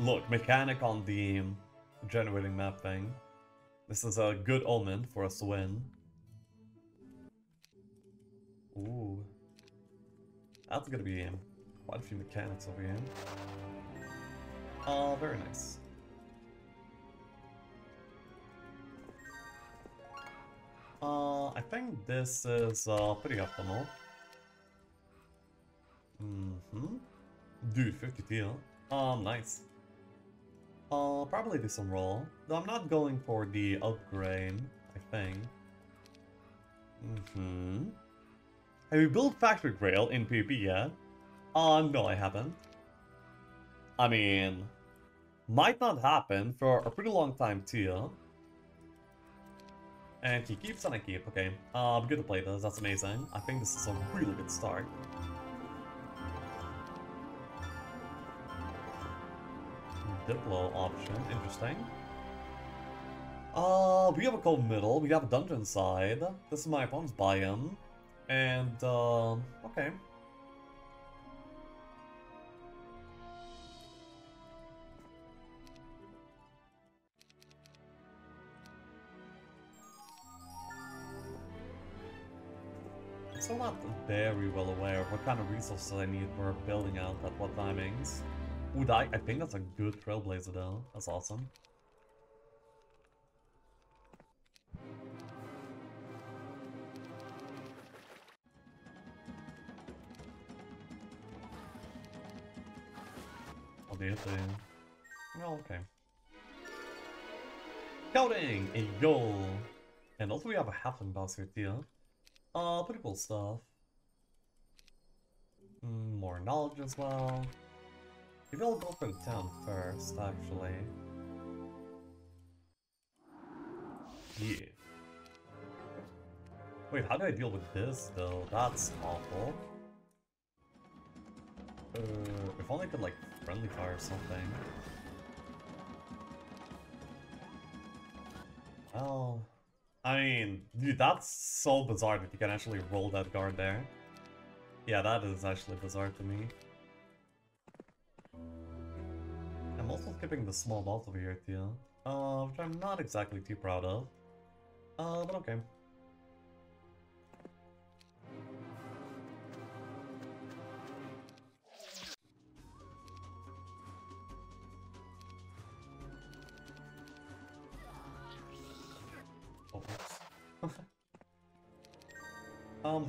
Look, mechanic on the generating map thing. This is a good omen for us to win. Ooh. That's gonna be quite a few mechanics over here. Oh, very nice. I think this is pretty optimal. Mm-hmm. Dude, 50 deal. Nice. I'll probably do some roll. Though I'm not going for the upgrade, I think. Mm-hmm. Have you built Factory Grail in PvP yet? No, I haven't. I mean, might not happen for a pretty long time, too. And he keeps and I keep. Okay, I'm good to play this. That's amazing. I think this is a really good start. Diplo option, interesting. We have a cold middle. We have a dungeon side. This is my opponent's biome, and okay. I'm not very well aware of what kind of resources I need for building out at what timings. Ooh, I think that's a good trailblazer though. That's awesome. I'll do it too. Well, okay. Counting! A goal! And also we have a halfling boss here too. Pretty cool stuff. More knowledge as well. Maybe I'll go for the town first, actually. Yeah. Wait, how do I deal with this, though? That's awful. If only I could, like, friendly fire or something. Oh. I mean, dude, that's so bizarre that you can actually roll that guard there. Yeah, that is actually bizarre to me. I'm also skipping the small balls over here, too. Which I'm not exactly too proud of. But okay.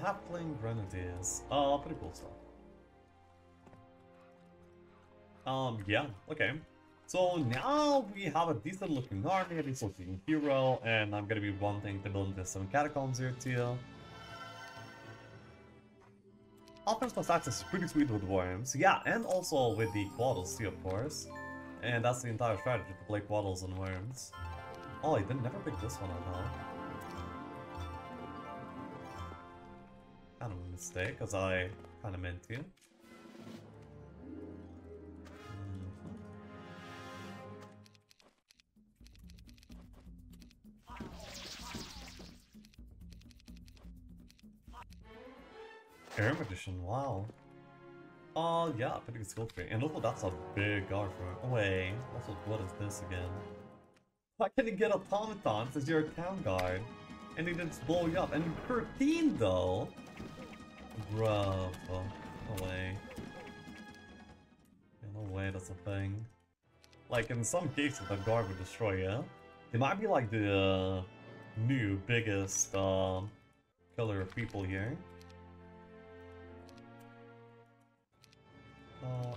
Halfling Grenadiers. Pretty cool stuff. Yeah, okay. So now we have a decent looking army, a decent looking hero, and I'm gonna be wanting to build this some catacombs here too. Offense plus axe is pretty sweet with worms, yeah, and also with the quaddles too, of course. And that's the entire strategy, to play quaddles and worms. Oh, I didn't never pick this one at all. Kind of a mistake, as I kind of meant to. Air Magician, wow. Yeah, pretty good skill tree. And also that's a big guard for it. Wait, also what is this again? Why can you get automatons as your town guard? And they just blow you up. And 13 though! Bruh, no way. Yeah, no way, that's a thing. Like, in some cases, that guard would destroy you. They might be like the new biggest killer of people here.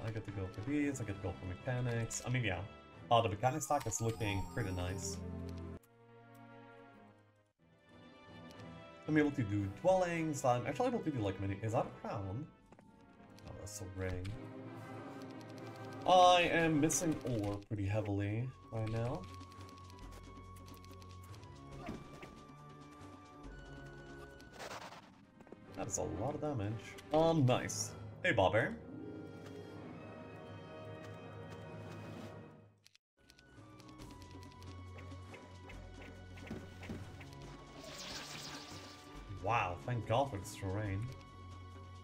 I get to go for these, I get to go for mechanics. I mean, yeah. The mechanics stack is looking pretty nice. I'm able to do dwellings, I'm actually able to do like many. Is that a crown? Oh, that's a ring. I am missing ore pretty heavily right now. That's a lot of damage. Nice. Hey, Bobber. Wow, thank God for this terrain.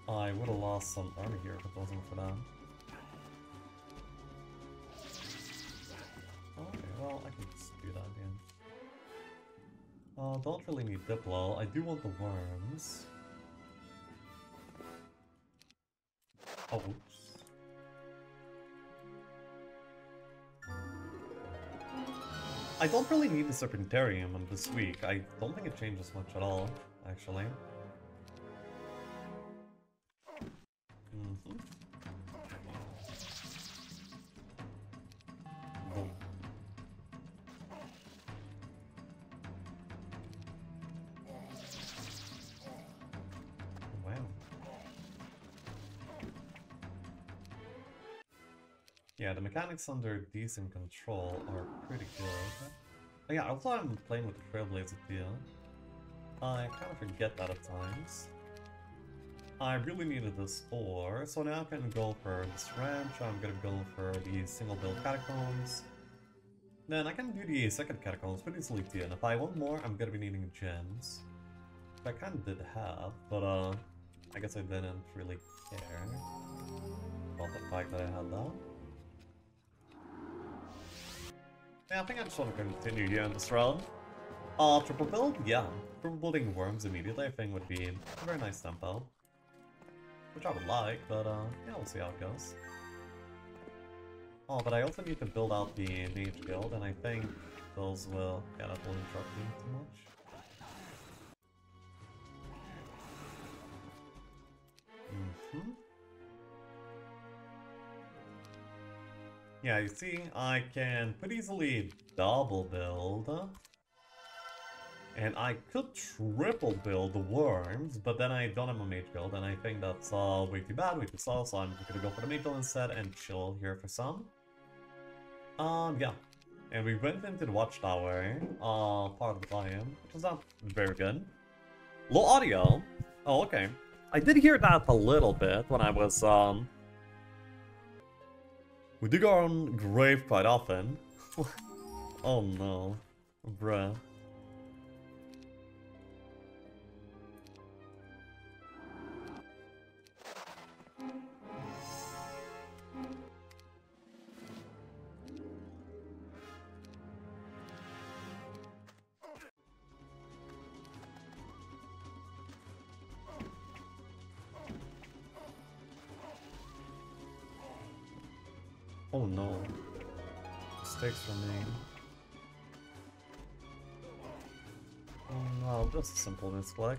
I would have lost some armor here if it wasn't for that. I can just do that again. Don't really need Diplo. I do want the worms. Oh, oops. I don't really need the Serpentarium in this week. I don't think it changes much at all, actually. Mm-hmm. Yeah, the mechanics under decent control are pretty good. Oh yeah, I thought I'm playing with Trailblazer deal. I kind of forget that at times. I really needed this ore, so now I'm gonna go for this ranch, I'm gonna go for the single build catacombs. Then I can do the second catacombs pretty easily too, and if I want more, I'm gonna be needing gems. I kinda did have, but I guess I didn't really care about the fact that I had that. Yeah, I think I just want to continue here in this round. Triple build? Yeah. Triple building worms immediately I think would be a very nice tempo. Which I would like, but yeah, we'll see how it goes. Oh, but I also need to build out the Mage Guild, and I think those will... yeah, that won't interrupt me too much. Yeah, you see, I can pretty easily double build, and I could triple build the worms, but then I don't have a Mage Guild, and I think that's way too bad, way too slow, so I'm gonna go for the Mage Guild instead and chill here for some. Yeah, and we went into the Watchtower, part of the volume, which is not very good. Low audio? Oh, okay. I did hear that a little bit when I was, we dig our own grave quite often. Oh no. Bruh. Oh no, mistakes remain. Oh no, just a simple misclick.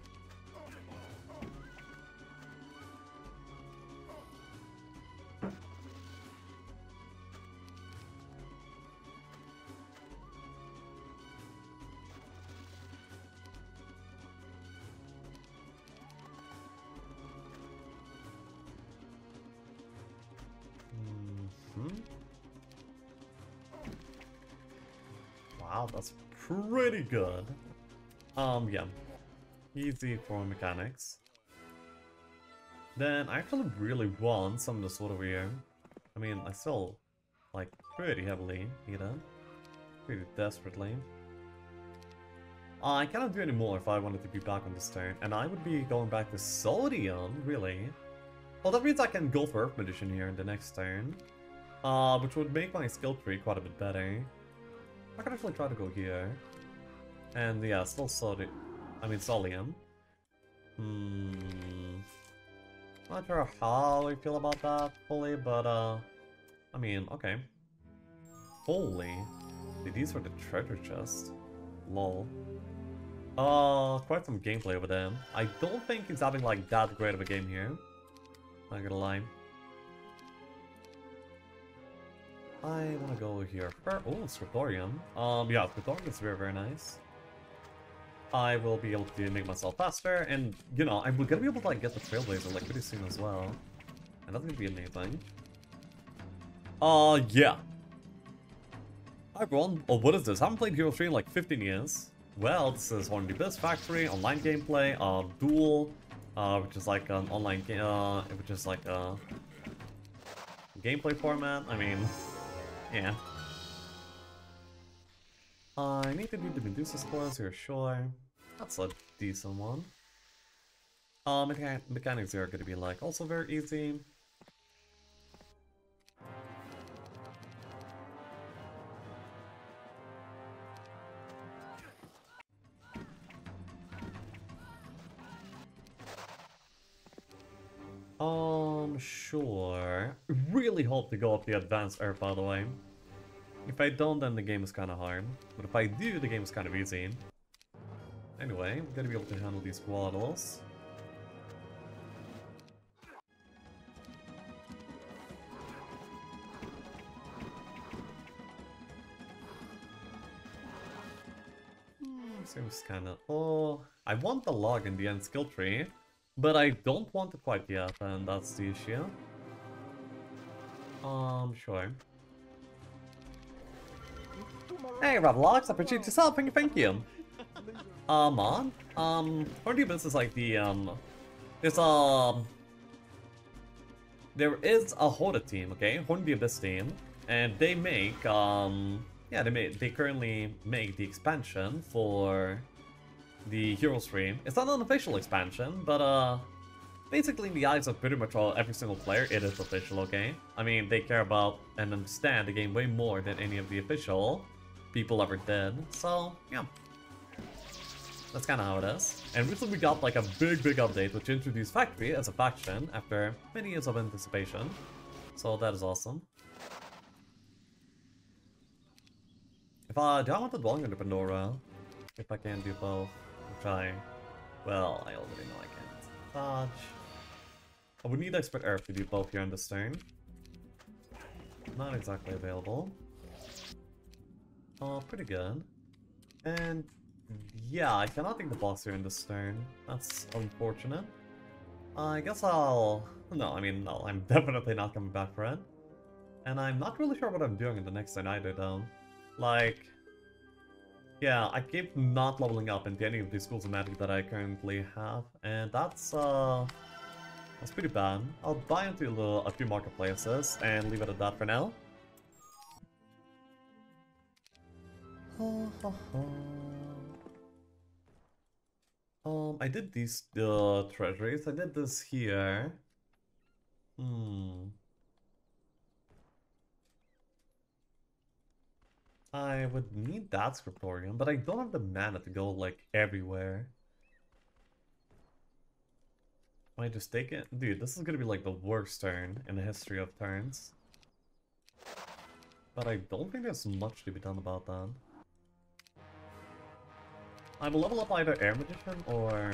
Wow, that's pretty good. Yeah. Easy for mechanics. Then I actually really want some of this water here. I mean, I still, like, pretty heavily need it. Pretty desperately. I cannot do any more if I wanted to be back on this turn. And I would be going back to Sodium, really. Well, that means I can go for Earth Magician here in the next turn. Which would make my skill tree quite a bit better. I could actually try to go here. And yeah, still Sodium. I mean, Solium. Not sure how I feel about that fully, but I mean, okay. Holy. These were the treasure chest. Lol. Quite some gameplay over there. I don't think he's having like that great of a game here. Not gonna lie. I wanna go here for... oh, Scriptorium. Yeah, Scriptorium is very, very nice. I will be able to make myself faster, and, you know, I'm gonna be able to, like, get the Trailblazer, like, pretty soon as well. And that's gonna be amazing. Yeah. Hi, everyone. Oh, what is this? I haven't played Hero 3 in, like, 15 years. Well, this is Horned Abyss Factory, online gameplay, Duel, which is, like, an online game, which is, like, a gameplay format. I mean... yeah. I need to do the Medusa Spores here, sure. That's a decent one. Mechanics here are gonna be like also very easy. I'm sure. Really hope to go up the advanced herb, by the way. If I don't, then the game is kind of hard. But if I do, the game is kind of easy. Anyway, I'm gonna be able to handle these waddles. Seems kind of... oh, I want the log in the end skill tree, but I don't want it quite yet, and that's the issue. Sure. Hey, Ravlox, I appreciate yourself, thank you. Mod? Horn Demons is like the, there's a... there is a Horda team, okay? Horn the Abyss team. And they make, yeah, they currently make the expansion for the Hero Stream. It's not an official expansion, but, basically in the eyes of pretty much every single player, it is official, okay? I mean, they care about and understand the game way more than any of the official people ever did. So, yeah. That's kind of how it is. And recently we got like a big update which introduced Factory as a faction after many years of anticipation. So that is awesome. If do I want the Dwelling Under Pandora? If I can do both, I'll try. Well, I already know I can't. Dodge. I would need to expect Earth to do both here on this turn. Not exactly available. Oh, pretty good. And... yeah, I cannot take the boss here in this turn. That's unfortunate. I guess I'll... no, I mean, no, I'm definitely not coming back for it. And I'm not really sure what I'm doing in the next turn either, though. Like... yeah, I keep not leveling up into any of the schools of magic that I currently have. And that's pretty bad. I'll buy into a few marketplaces and leave it at that for now. I did these treasuries. I did this here. I would need that scriptorium, but I don't have the mana to go like everywhere. Might just take it, dude. This is gonna be like the worst turn in the history of turns. But I don't think there's much to be done about that. I will level up either Air Magician or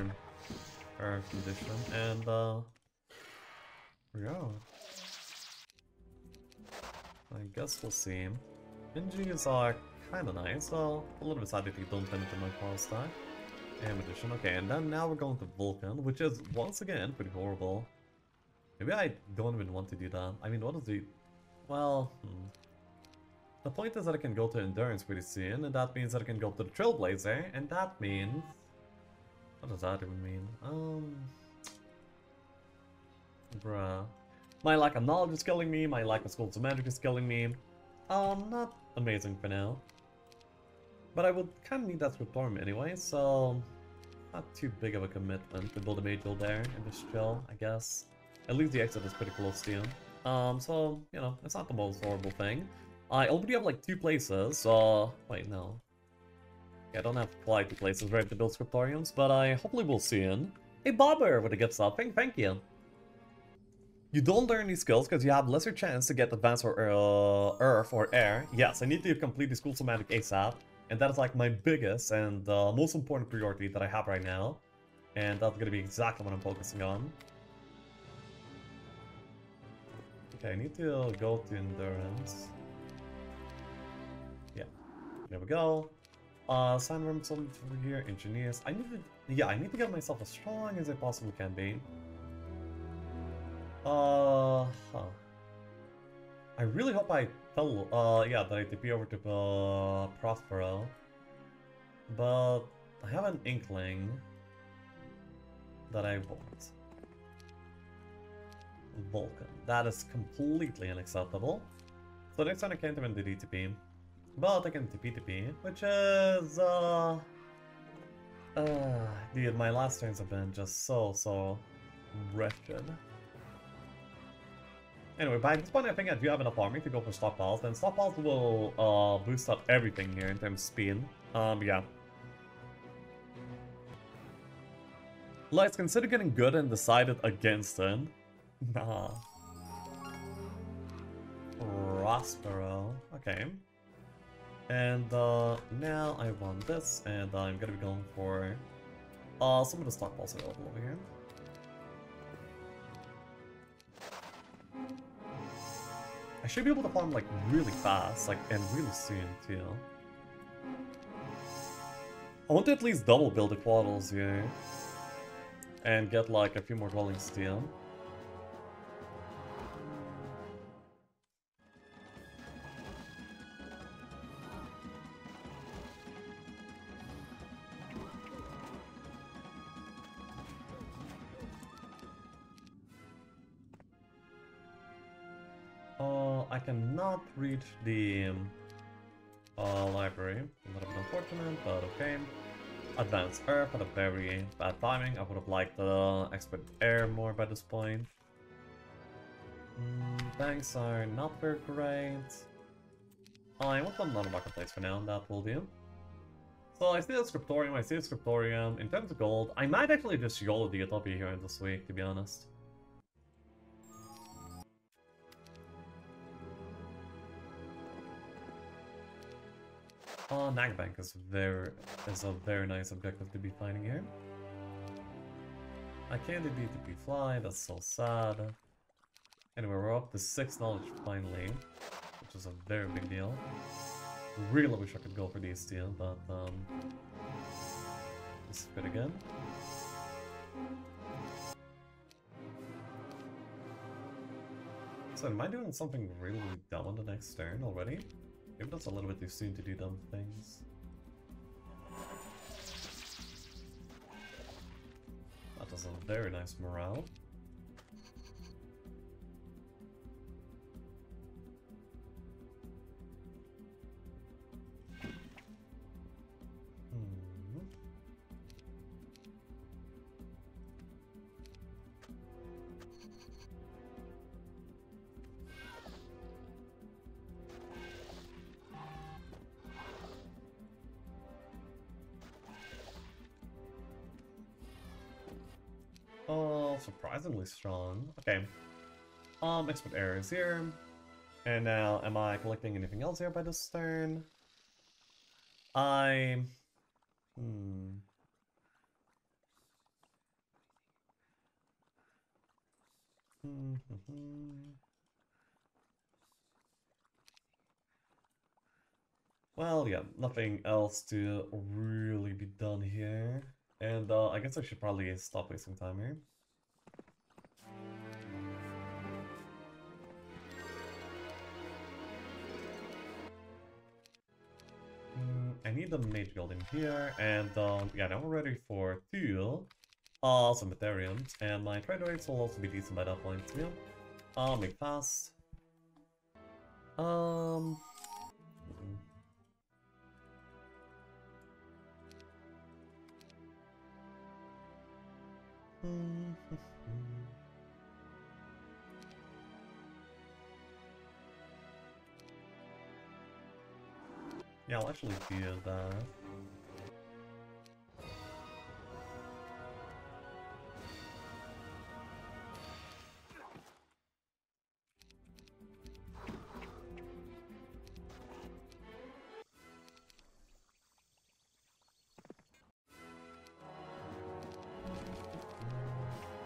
Earth Magician, and yeah, I guess we'll see. Minjis are kind of nice, well, a little bit sad if you don't finish in my power stack. Air Magician, okay, and then now we're going to Vulcan, which is once again pretty horrible. Maybe I don't even want to do that. I mean, what is the... well... the point is that I can go to Endurance pretty soon, and that means that I can go up to the Trailblazer, and that means... what does that even mean? Bruh. My lack of knowledge is killing me, my lack of schools of magic is killing me. Not amazing for now. But I would kind of need that Scriptorium anyway, so... not too big of a commitment to build a Mage Guild there, and just chill, I guess. At least the exit is pretty close to you. So, you know, it's not the most horrible thing. I already have like two places, so... wait, no. Yeah, I don't have quite two places ready to build scriptoriums, but I hopefully will soon. Hey, Bobber, with a gift sub, thank you. You don't learn these skills because you have lesser chance to get advanced for earth or air. Yes, I need to complete the schools of magic ASAP, and that is like my biggest and most important priority that I have right now. And that's gonna be exactly what I'm focusing on. Okay, I need to go to Endurance. There we go. Sandworms over here, engineers. I need to get myself as strong as I possibly can be. I really hope I tell, yeah, that I TP over to Prospero. But I have an inkling that I won't. Vulcan. That is completely unacceptable. So next time I can't even do DTP. But I can TP, which is, dude, my last turns have been just so wretched. Anyway, by this point I think I do have enough army to go for stockpiles, and stockpiles will, boost up everything here in terms of speed. Yeah. Let's consider getting good and decided against it. Nah. Prospero. Okay. And now I want this, and I'm gonna be going for some of the stockpiles available over here. I should be able to farm like really fast, like, and really soon too. I want to at least double build the quadrils here and get like a few more rolling steel. I cannot reach the library. A little bit unfortunate, but okay. Advanced Earth had a very bad timing. I would have liked the Expert Air more by this point. Banks are not very great. I want another marketplace for now, and that will do. So I see the Scriptorium, In terms of gold, I might actually just YOLO the Utopia here this week, to be honest. Nagbank is a very nice objective to be finding here. I can't do DTP fly, that's so sad. Anyway, we're up to 6 knowledge finally, which is a very big deal. Really wish I could go for these two, but this is good again. So am I doing something really dumb on the next turn already? Maybe that's a little bit too soon to do dumb things. That does a very nice morale. Surprisingly strong. Okay. Expert Air is here. And now, am I collecting anything else here by this turn? Well, yeah, nothing else to really be done here. And I guess I should probably stop wasting time here. I need the mage building here, and yeah, now we're ready for two some Ethereums, and my trade rates will also be decent by that point, yeah. Make fast. Yeah, I'll actually do that.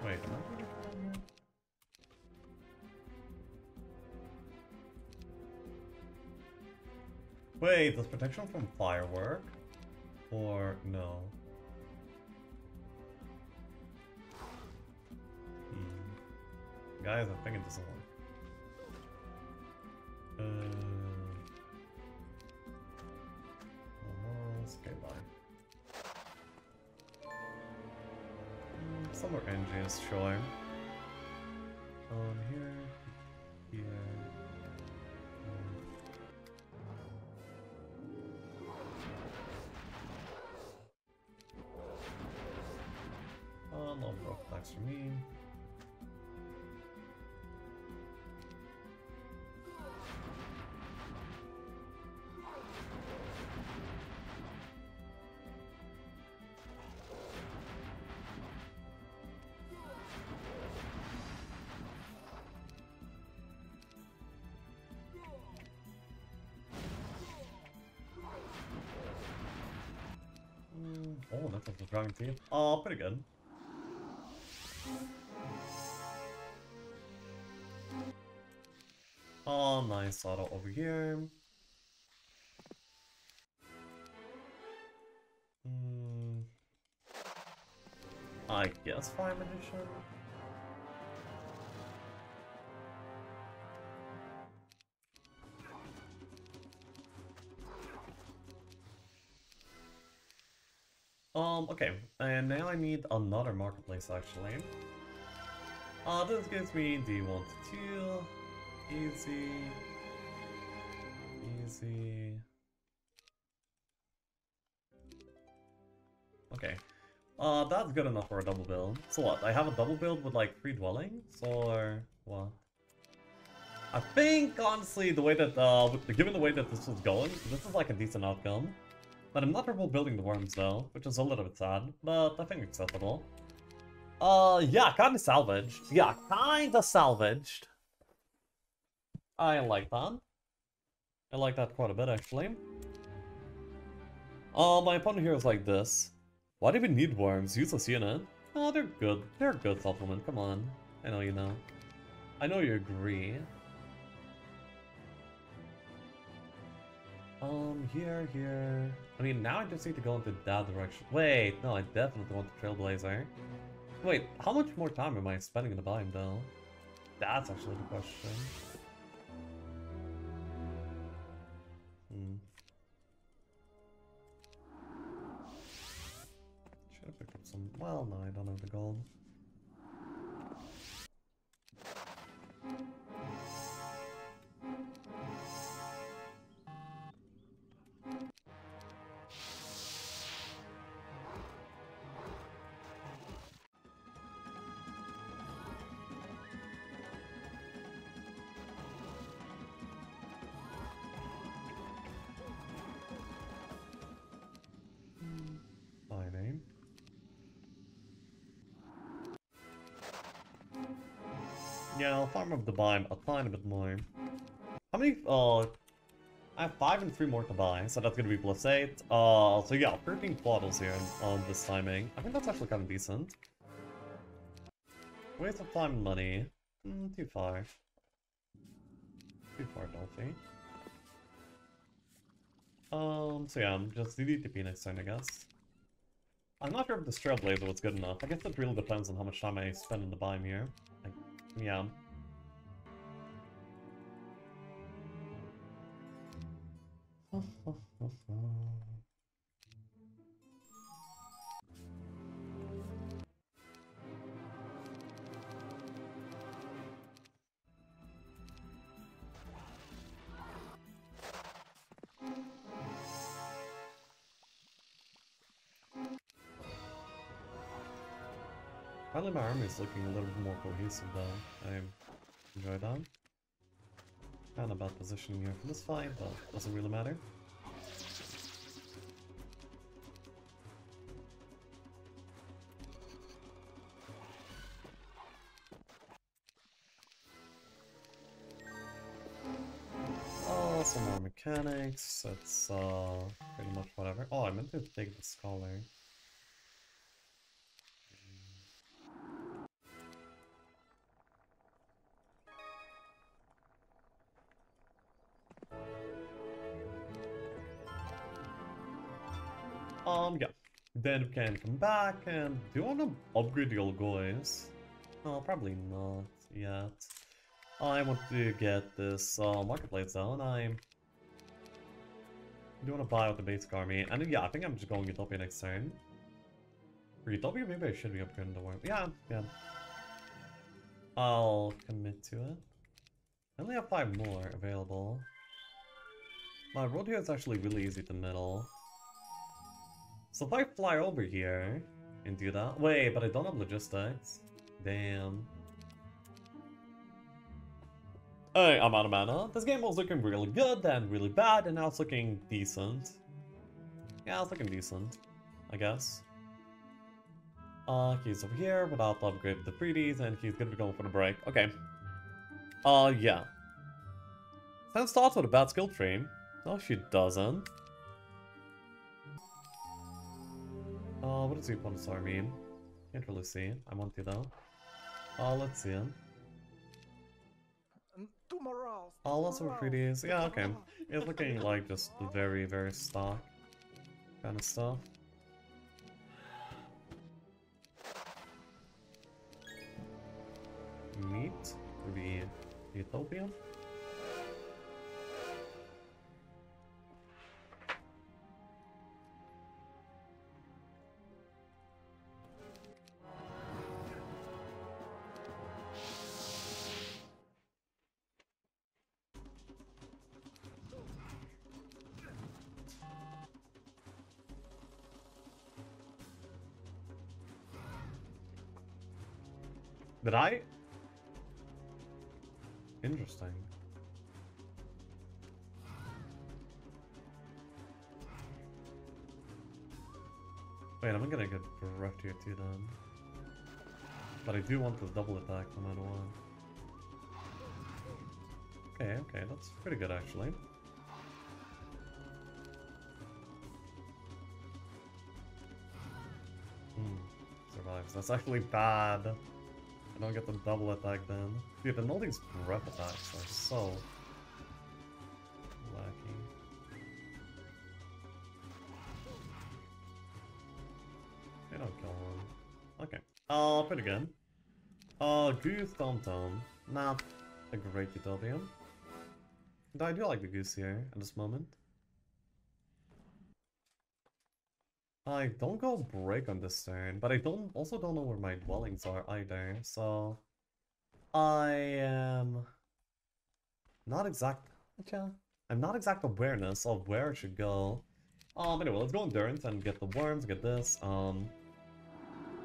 Wait a minute. Wait, does protection from fire work? Or no? Guys, I think it doesn't work. Almost. Okay, bye. Somewhere NGS, sure. Here. what was wrong with you. Oh, pretty good. Oh, nice auto over here. I guess Fire Magician. Okay, and now I need another marketplace actually. This gives me the one to two. Easy. Easy. Okay. That's good enough for a double build. So what, I have a double build with like 3 dwellings? Or what? I think, honestly, the way that, given the way that this was going, this is like a decent outcome. But I'm not purple building the worms though, which is a little bit sad, but I think acceptable. Yeah, kinda salvaged. Yeah, kinda salvaged. I like that. I like that quite a bit, actually. My opponent here is like this. Why do we need worms? Useless unit. Oh, they're good. They're a good supplement. Come on. I know you know. I know you agree. Here. I mean, now I just need to go into that direction. Wait, no, I definitely want the Trailblazer. Wait, how much more time am I spending in the biome, though? That's actually the question. Should have picked up some... Well, no, I don't have the gold. Yeah, I'll farm up the biome a tiny bit more. How many? I have 5 and 3 more to buy, so that's gonna be +8. So yeah, 13 bottles here on this timing. I think that's actually kind of decent. Waste of time and money. Too far. Too far, Dolphy. So yeah, just DDTP next time, I guess. I'm not sure if this Trailblazer was good enough. I guess it really depends on how much time I spend in the biome here. Yeah. Finally, my army is looking a little bit more cohesive though. I enjoy that. Kind of bad positioning here for this fight, but doesn't really matter. Oh, some more mechanics. It's pretty much whatever. Oh, I meant to take the scholar. Yeah. Then we can come back and... Do you want to upgrade the old guys? No, probably not yet. I want to get this marketplace down. I do want to buy out the basic army. And yeah, I think I'm just going Utopia next turn. For Utopia, maybe I should be upgrading the worm. Yeah, yeah. I'll commit to it. I only have 5 more available. My road here is actually really easy to middle. So if I fly over here and do that... Wait, but I don't have logistics. Damn. Hey, I'm out of mana. This game was looking really good, then really bad, and now it's looking decent. Yeah, it's looking decent, I guess. He's over here without the upgrade of the freebies, and he's gonna be going for the break. Okay. Yeah. Sam starts with a bad skill tree. No, she doesn't. what does Iponsaur mean? Can't really see. I want to though. Oh, let's see him. Oh, lots of pretties. Yeah, okay. It's looking like just very, very stock kind of stuff. Meat? The Utopian? Did I? Interesting. Wait, I'm gonna get wrecked here too then. But I do want the double attack no matter what. Okay, okay, that's pretty good actually. Survives. That's actually bad. I don't get the double attack then. Dude, and all these breath attacks are so wacky. They don't kill him. Okay. Oh, pretty good. Oh, Goose Tom-Tom. Not a great Utopian. Though I do like the Goose here at this moment. I don't go break on this turn, but I also don't know where my dwellings are either, so I am not exact. I'm not exact awareness of where it should go. Anyway, let's go endurance and get the worms, get this.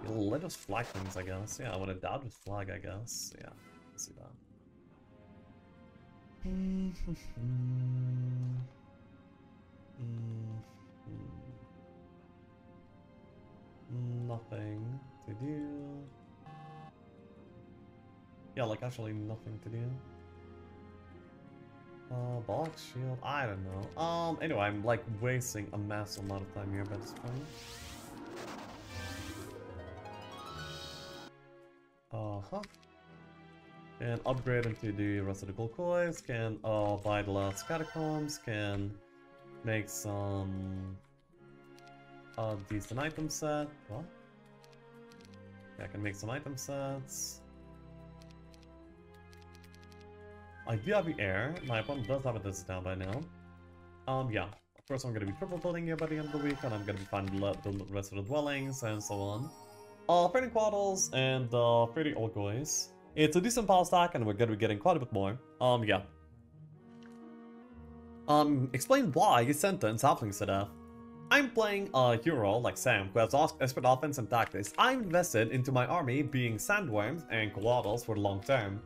Let us flag things, I guess. Yeah, I want to dodge with flag, I guess. Yeah, let's see that. Nothing to do. Yeah, like actually nothing to do. Box shield. I don't know. Anyway, I'm like wasting a massive amount of time here by this point. Can upgrade into the rest of the gold coins. Can buy the last catacombs. Can make some. Decent item set. What? Yeah, I can make some item sets. I do have the air. My opponent does have a discount by now. Yeah. Of course, I'm gonna be triple building here by the end of the week, and I'm gonna be finding the rest of the dwellings and so on. 30 Quaddles and 30 Olgoys. It's a decent power stack, and we're gonna be getting quite a bit more. Yeah. Explain why you sentence halflings to death. I'm playing a hero like Sam who has expert offense and tactics. I'm invested into my army being sandworms and Quaddles for the long term.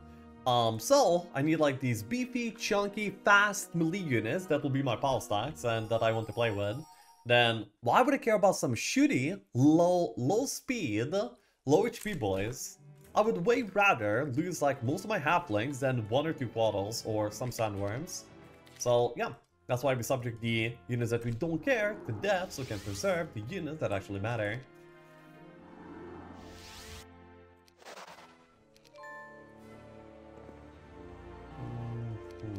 So I need like these beefy, chunky, fast melee units that will be my power stacks and that I want to play with. Then why would I care about some shooty, low speed, low HP boys? I would way rather lose like most of my halflings than one or two Quaddles or some sandworms. So yeah. That's why we subject the units that we don't care to death, so we can preserve the units that actually matter.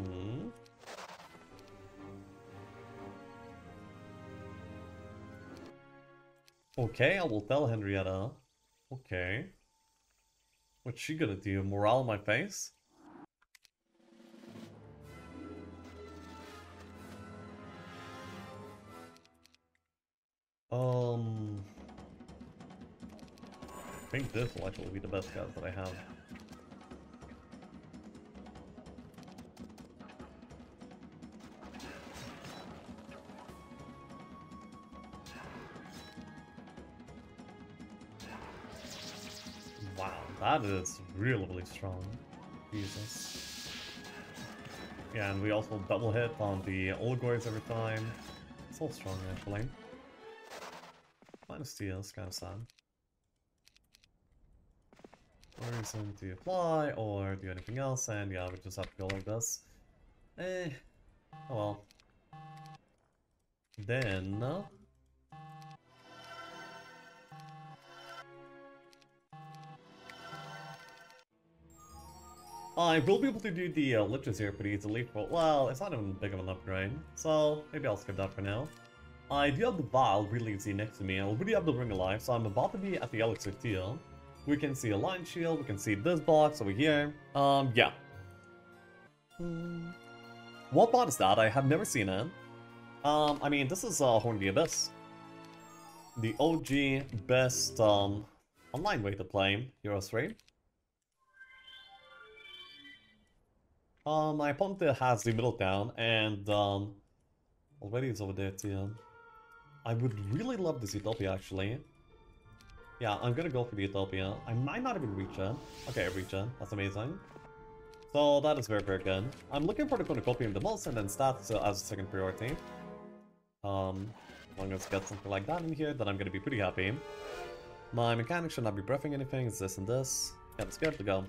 Mm-hmm. Okay, I will tell Henrietta. Okay. What's she gonna do? Morale on my face? I think this will actually be the best guys that I have. Wow, that is really, really strong. Jesus. Yeah, and we also double hit on the Olgoys every time. It's all strong actually. Steals, kind of sad. Or something to apply or do anything else, and yeah, we just have to go like this. Oh well. Then I will be able to do the Lich's here pretty easily, but well, it's not even big of an upgrade, so maybe I'll skip that for now. I do have the Vile really easy next to me, and I'll really have the Ring alive, so I'm about to be at the Elixir Steel. We can see a Line Shield, we can see this box over here, yeah. What bot is that? I have never seen it. I mean, this is Horn of the Abyss. The OG best online way to play Heroes 3. My opponent has the middle town, and already it's over there too. I would really love this Utopia actually. Yeah, I'm gonna go for the Utopia. I might not even reach it. Okay, I reach it. That's amazing. So that is very, very good. I'm looking for the Cornucopium the most, and then stats as a second priority. As long as I get something like that in here, then I'm gonna be pretty happy. My mechanic should not be breathing anything, it's this and this. Yeah, it's good to go.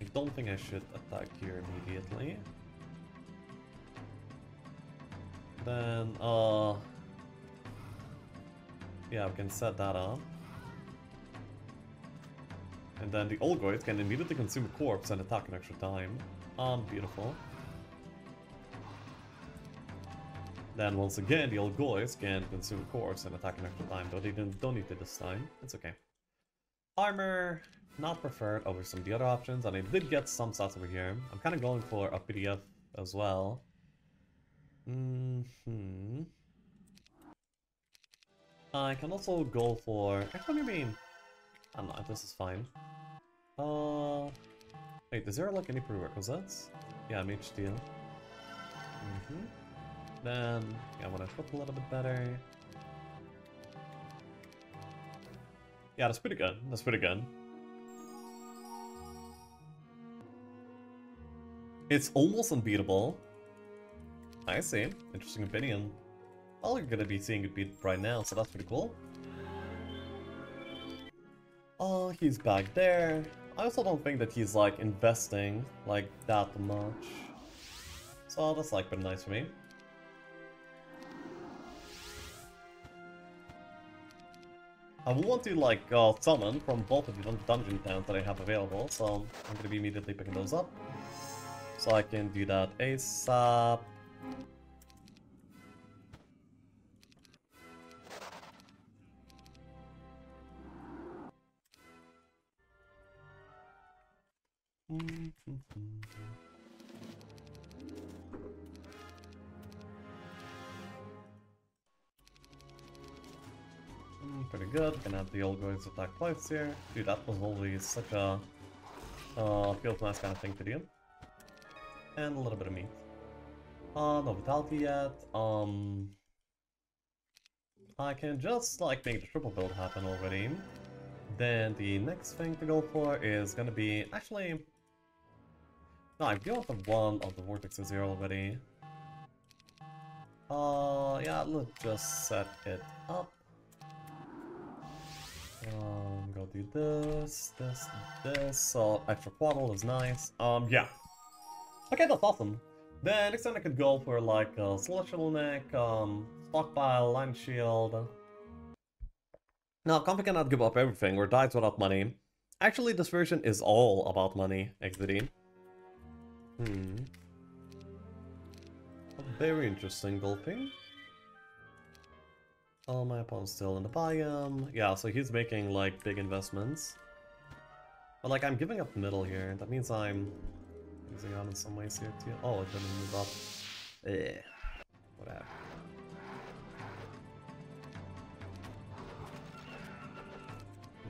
I don't think I should attack here immediately. Then, yeah, we can set that up. And then the Olgoid can immediately consume a corpse and attack an extra time. Beautiful. Then once again, the Olgoids can consume a corpse and attack an extra time, though they don't need it this time. It's okay. Armor, not preferred over some of the other options, and I did get some stats over here. I'm kind of going for a PDF as well. I can also go for... Actually, maybe... I don't know, this is fine. Wait, is there like any prerequisites? Yeah, Mage Steel. Then, yeah, I want to flip a little bit better. Yeah, that's pretty good. That's pretty good. It's almost unbeatable. I see. Interesting opinion. Well, you're gonna be seeing it beat right now, so that's pretty cool. Oh, he's back there. I also don't think that he's like investing like that much. So that's like been nice for me. I will want to like summon from both of the dungeon towns that I have available, so I'm gonna be immediately picking those up. So I can do that ASAP. Pretty good. We can have the Olgoids attack twice here. Dude, that was always such a feels nice kind of thing to do. And a little bit of meat. No vitality yet. I can just like make the triple build happen already. Then the next thing to go for is gonna be actually. No, I've given up the one of the vortexes here already. Yeah, let's just set it up. Go do this, this, this. So extra quaddle is nice. Yeah. Okay, that's awesome. Then next time I could go for like a celestial neck, stockpile, line shield. Now, Comfy cannot give up everything or dies without money. Actually, this version is all about money, XD. Very interesting gulping. Oh, my opponent's still in the biome. Yeah, so he's making like big investments. But like I'm giving up the middle here. That means I'm losing out in some ways here too. Oh, it didn't move up. Yeah. Whatever.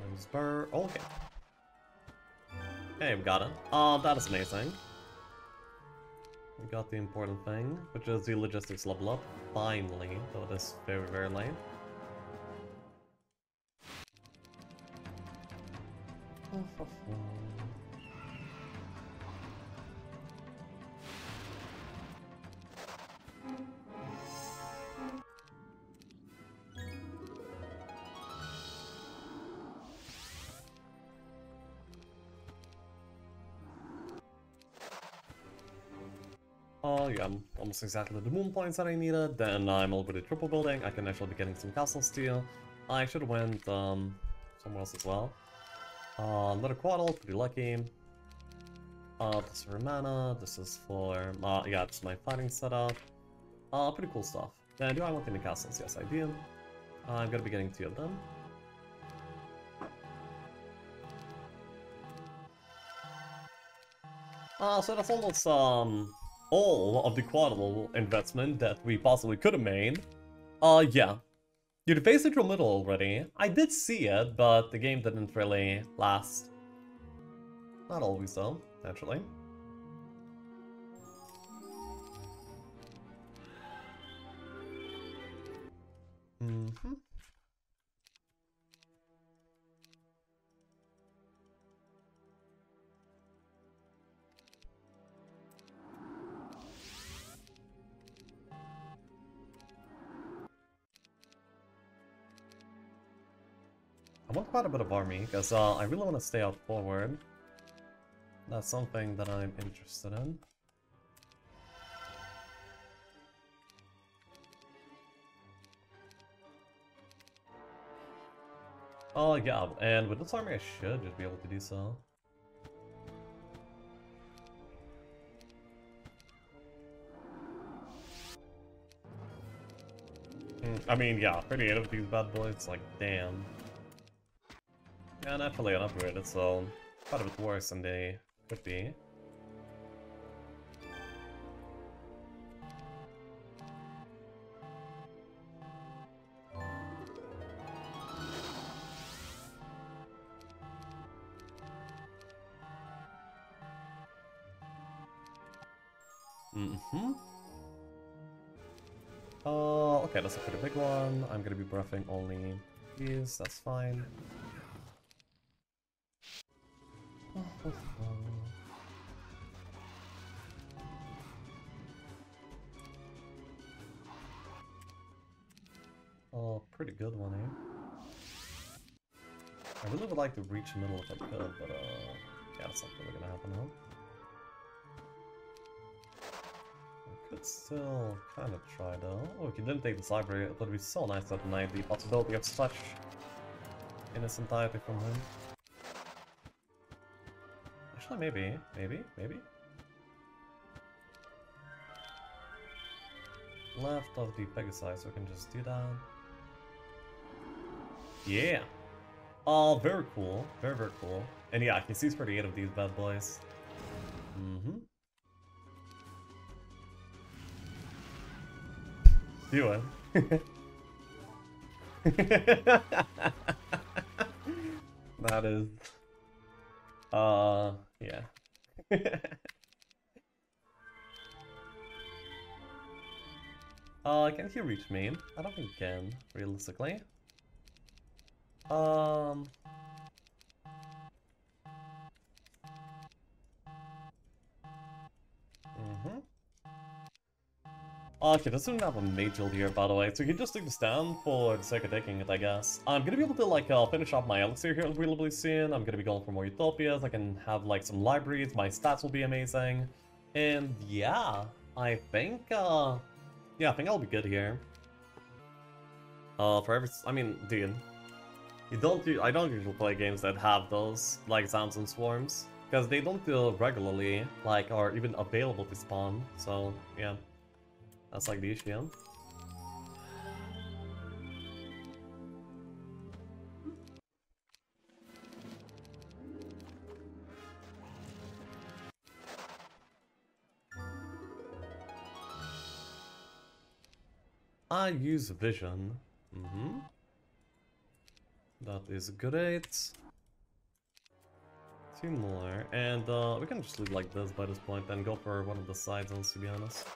Where's Burr? Oh, okay. Hey, we got it. That is amazing. We got the important thing, which is the logistics level up, finally, though it is very, very late. Yeah, almost exactly the moon points that I needed. Then I'm already triple building. I can actually be getting some castle steel. I should have went somewhere else as well. Another Quaddle, pretty lucky. This is for mana, this is for... yeah, it's my fighting setup. Pretty cool stuff. Now, do I want any castles? Yes, I do. I'm going to be getting two of them. So that's all of the Quaddle investment that we possibly could have made. Yeah. You defaced the Drillmittle already. I did see it, but the game didn't really last. Not always though, naturally. Mm-hmm. I want quite a bit of army, because I really want to stay out forward. That's something that I'm interested in. Oh yeah, and with this army I should just be able to do so. I mean, yeah, 38 of these bad boys, like, damn. Yeah, naturally an upgraded, so quite a bit worse than they could be. Okay, that's a pretty big one. I'm gonna be buffing only these, that's fine. Oh, pretty good one here. I really would like to reach the middle if I could, but yeah, that's not really gonna happen now. I could still kind of try though. Oh, if you didn't take this library, it would be so nice to have the possibility of such innocent piety from him. Maybe. Left of the Pegasi, so we can just do that. Yeah. Oh, very cool. Very, very cool. And yeah, I can see 38 of these bad boys. Mm-hmm. Do it. That is... yeah. Can he reach me? I don't think he can, realistically. Okay, this doesn't have a mage ult here, by the way, so you can just take this down for the sake of taking it, I guess. I'm gonna be able to, like, finish off my elixir here really soon. I'm gonna be going for more utopias. I can have, like, some libraries. My stats will be amazing. And, yeah, I think I'll be good here. I mean, dude. I don't usually play games that have those, like, Zounds and Swarms, because they don't do regularly, like, or even available to spawn, so, yeah. That's like the issue. I use vision. That is great. Two more, and we can just leave like this by this point, and go for one of the side zones, to be honest.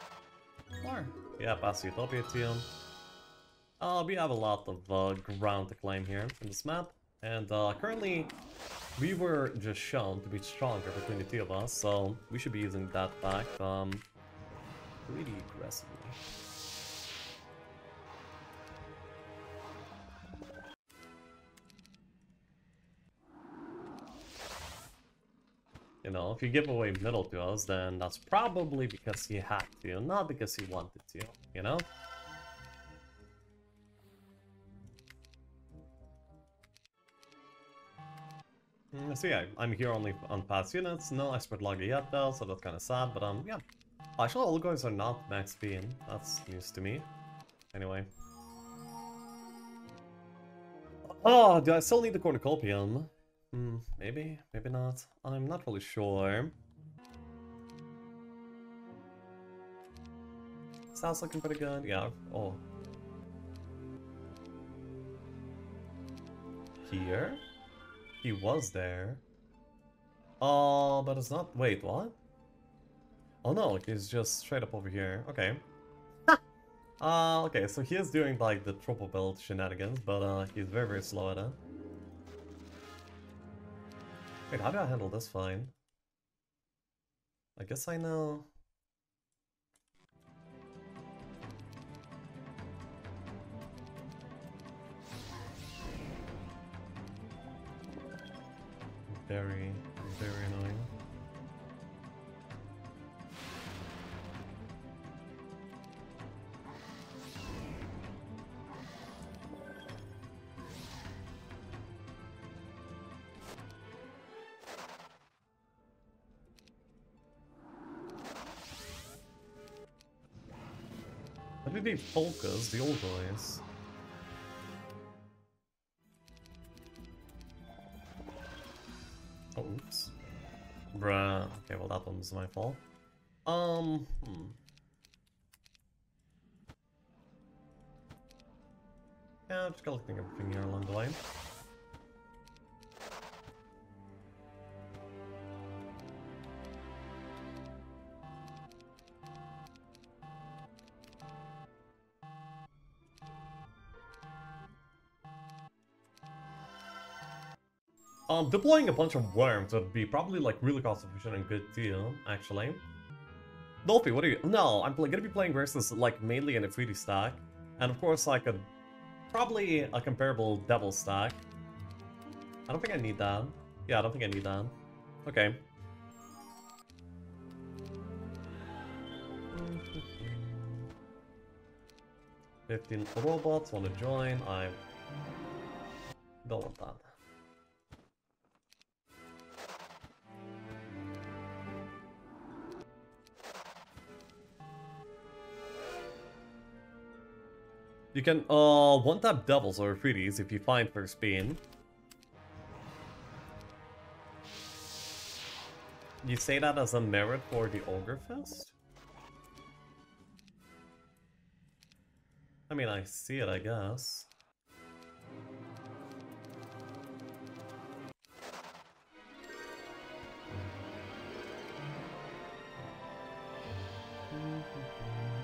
More. Yeah, past Utopia too. We have a lot of ground to claim here in this map, and currently we were just shown to be stronger between the two of us, so we should be using that fact pretty aggressively. You know, if you give away middle to us, then that's probably because he had to, not because he wanted to, you know? So yeah, I'm here only on PATS units, no expert logger yet though, so that's kinda sad, but yeah. Actually, all guys are not max being, that's news to me. Anyway. Oh, do I still need the cornucopium? Maybe, maybe not. I'm not really sure. Sounds looking pretty good, yeah. Oh. Here? He was there. Oh, but it's not. Wait, what? Oh no, he's just straight up over here. Okay. Okay, so he is doing like the triple build shenanigans, but he's very, very slow at it. Wait, how do I handle this fine? I guess I know. Very, very annoying. I did need focus, the old boys. Oops. Bruh. Okay, well that one was my fault. Yeah, I'm just collecting everything here along the way. Deploying a bunch of worms would be probably like really cost efficient and good deal, actually. Dolphy, what are you? No, I'm gonna be playing versus like mainly in a 3D stack, and of course like a probably a comparable devil stack. I don't think I need that. Yeah, I don't think I need that. Okay. $15 robots want to join. I don't want that. You can one-tap devils or 3Ds if you find first beam. You say that as a merit for the Ogre Fist? I mean, I see it, I guess.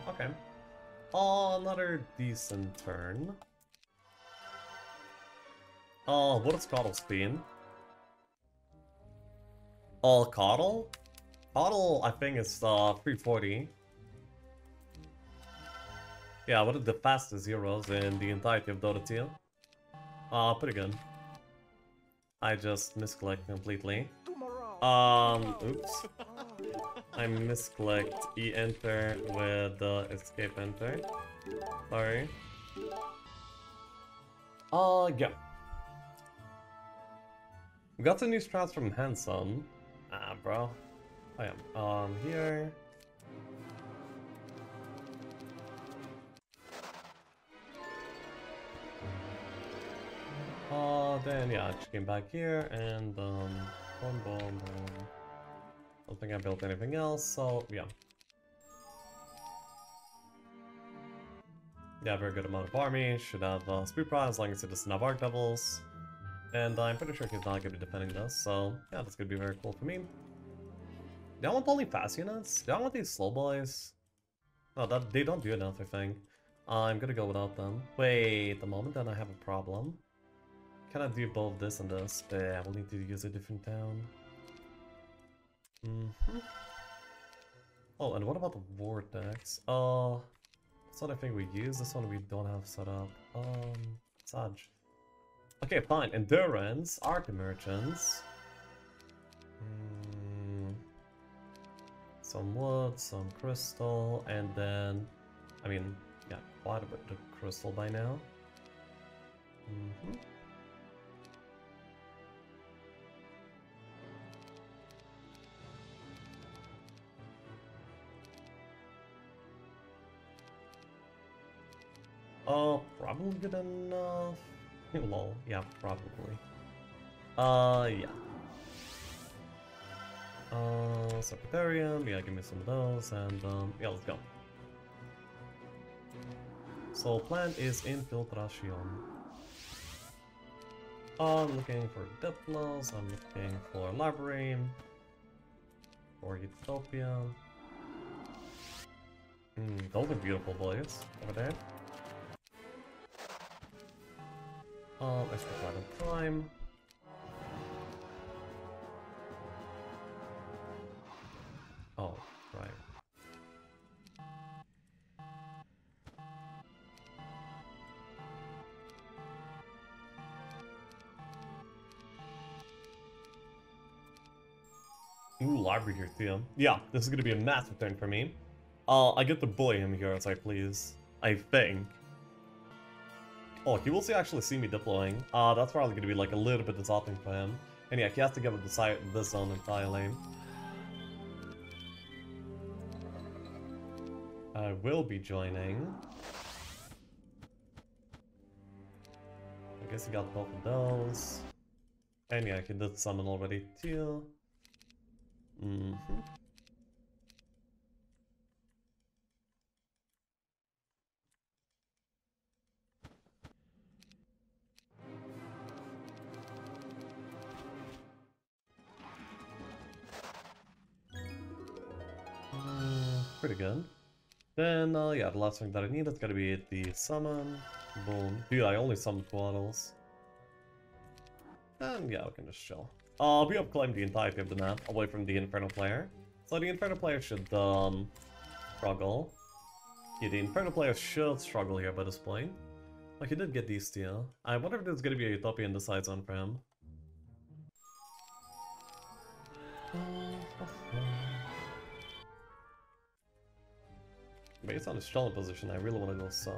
Okay. Oh, another decent turn. Oh, what is Coddle's beam? Oh, Coddle? Coddle, I think, is 340. Yeah, one of the fastest heroes in the entirety of Dota 2. Pretty good. I just misclicked completely. Oops. I misclicked E-enter with the escape enter. Sorry. Yeah. We got some new strats from Handsome. Ah, bro. I am. Here. Then, yeah, I just came back here and, boom, boom, boom. I don't think I built anything else, so yeah. Yeah, very good amount of army, should have speed prime as long as it doesn't have arc devils. And I'm pretty sure he's not going to be defending this, so yeah, that's going to be very cool for me. Do I want only fast units? Do I want these slow boys? No, that, they don't do enough, I think. I'm going to go without them. Wait a moment, then I have a problem. Can I do both this and this? Yeah, we'll need to use a different town. Oh, and what about the vortex? That's not a thing we use. This one we don't have set up. Saj. Okay, fine. Endurance, Arc Merchants. Some wood, some crystal, and then, I mean, yeah, quite a bit of crystal by now. Probably good enough. Lol, yeah, probably. Yeah. Serpentarium, yeah, give me some of those, and yeah, let's go. So, plan is infiltration. I'm looking for Diplos, I'm looking for Labyrinth, or Utopia. Those are beautiful players over there. I still got a Prime. Oh, right. Ooh, library here, Theo. Yeah, this is gonna be a massive turn for me. I get to bully him here as I please. I think. Oh, he will see, actually see me deploying. That's probably gonna be like a little bit disheartening for him. And yeah, he has to give up this zone entirely. I will be joining. I guess he got both of those. And yeah, he did summon already too. Pretty good. Then, yeah, the last thing that I need is gonna be the summon. Boom. Dude, I only summoned Quaddles. And yeah, we can just chill. We have claimed the entirety of the map away from the Inferno player. So the Inferno player should, struggle. Yeah, the Inferno player should struggle here by this point. Like, he did get the steal. I wonder if there's gonna be a Utopia in the side zone for him. Based on his challenge position, I really want to go south.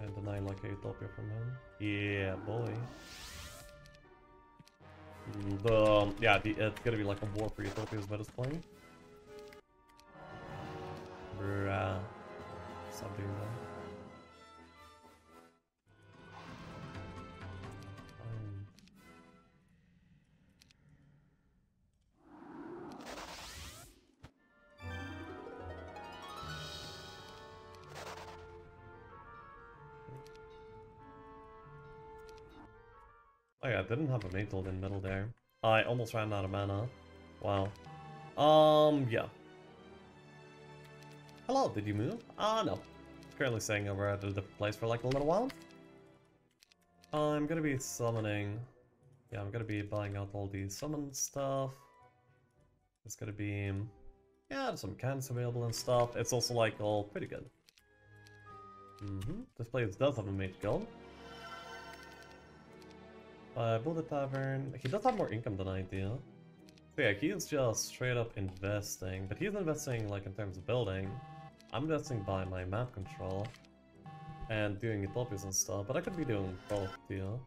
And deny like a Utopia from him. Yeah, boy. It's gonna be like a war for Utopia's by this point. Bruh. Stop doing that. Oh yeah, I didn't have a Maytel in the middle there. I almost ran out of mana. Wow. Yeah. Hello, did you move? No. It's currently saying we're at a different place for like a little while. I'm gonna be summoning. Yeah, I'm gonna be buying out all the summon stuff. It's gonna be... yeah, there's some cans available and stuff. It's also like all pretty good. This place does have a mage guild. Build a tavern. He does have more income than I do. So yeah, he is just straight up investing, but he's investing like in terms of building. I'm investing by my map control and doing Utopias and stuff, but I could be doing both too.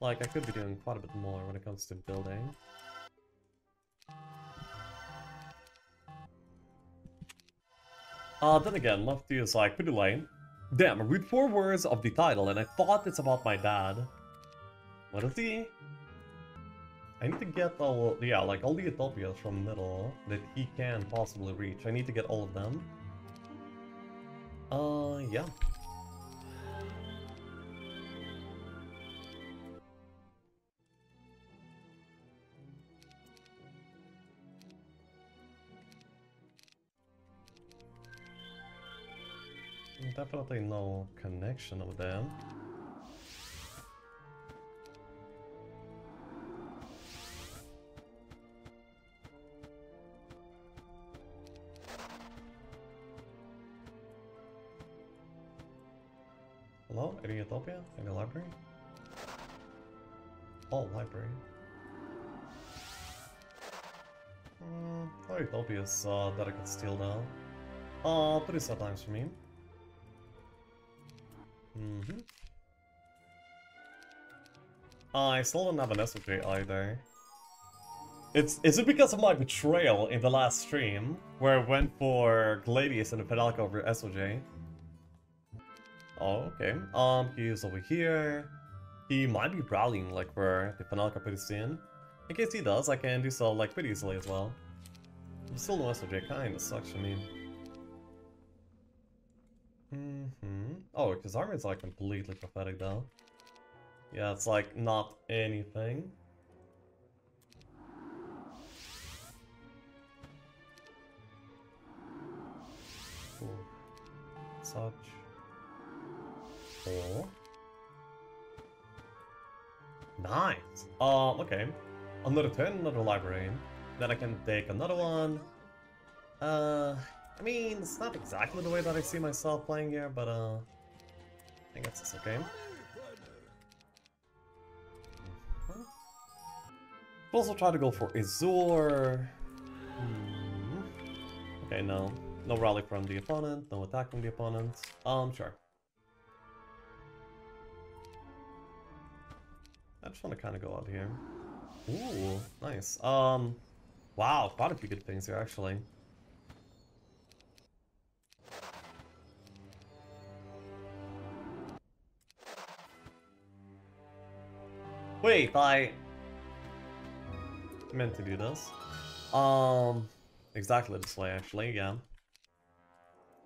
Like, I could be doing quite a bit more when it comes to building. Then again, Love Theo is like pretty lame. Damn, I read 4 words of the title and I thought it's about my dad. What is he? I need to get all, yeah, like all the Utopias from middle that he can possibly reach. I need to get all of them. Yeah. Definitely no connection with them. Hello? Any Utopia? Any library? Oh, library. No Utopias that I can steal now. Pretty sad times for me. I still don't have an SOJ either. Is it because of my betrayal in the last stream, where I went for Gladius and the Pedalka over SOJ? Oh, okay. He is over here. He might be prowling, like, where the Panalka put us in. In case he does, I can do so, like, pretty easily as well. I'm still no SOJ, kinda sucks, I mean. Oh, his armor is, like, completely pathetic, though. Yeah, it's, like, not anything. Cool. Such. Cool. Nice! Okay. Another turn, another library. Then I can take another one. I mean, it's not exactly the way that I see myself playing here, but I think that's okay. I'll also try to go for Azure. Okay, no. No rally from the opponent, no attack from the opponent. Sure. I just want to kind of go out here. Ooh, nice. Wow, quite a few good things here, actually. Wait, I meant to do this. Exactly this way, actually, yeah.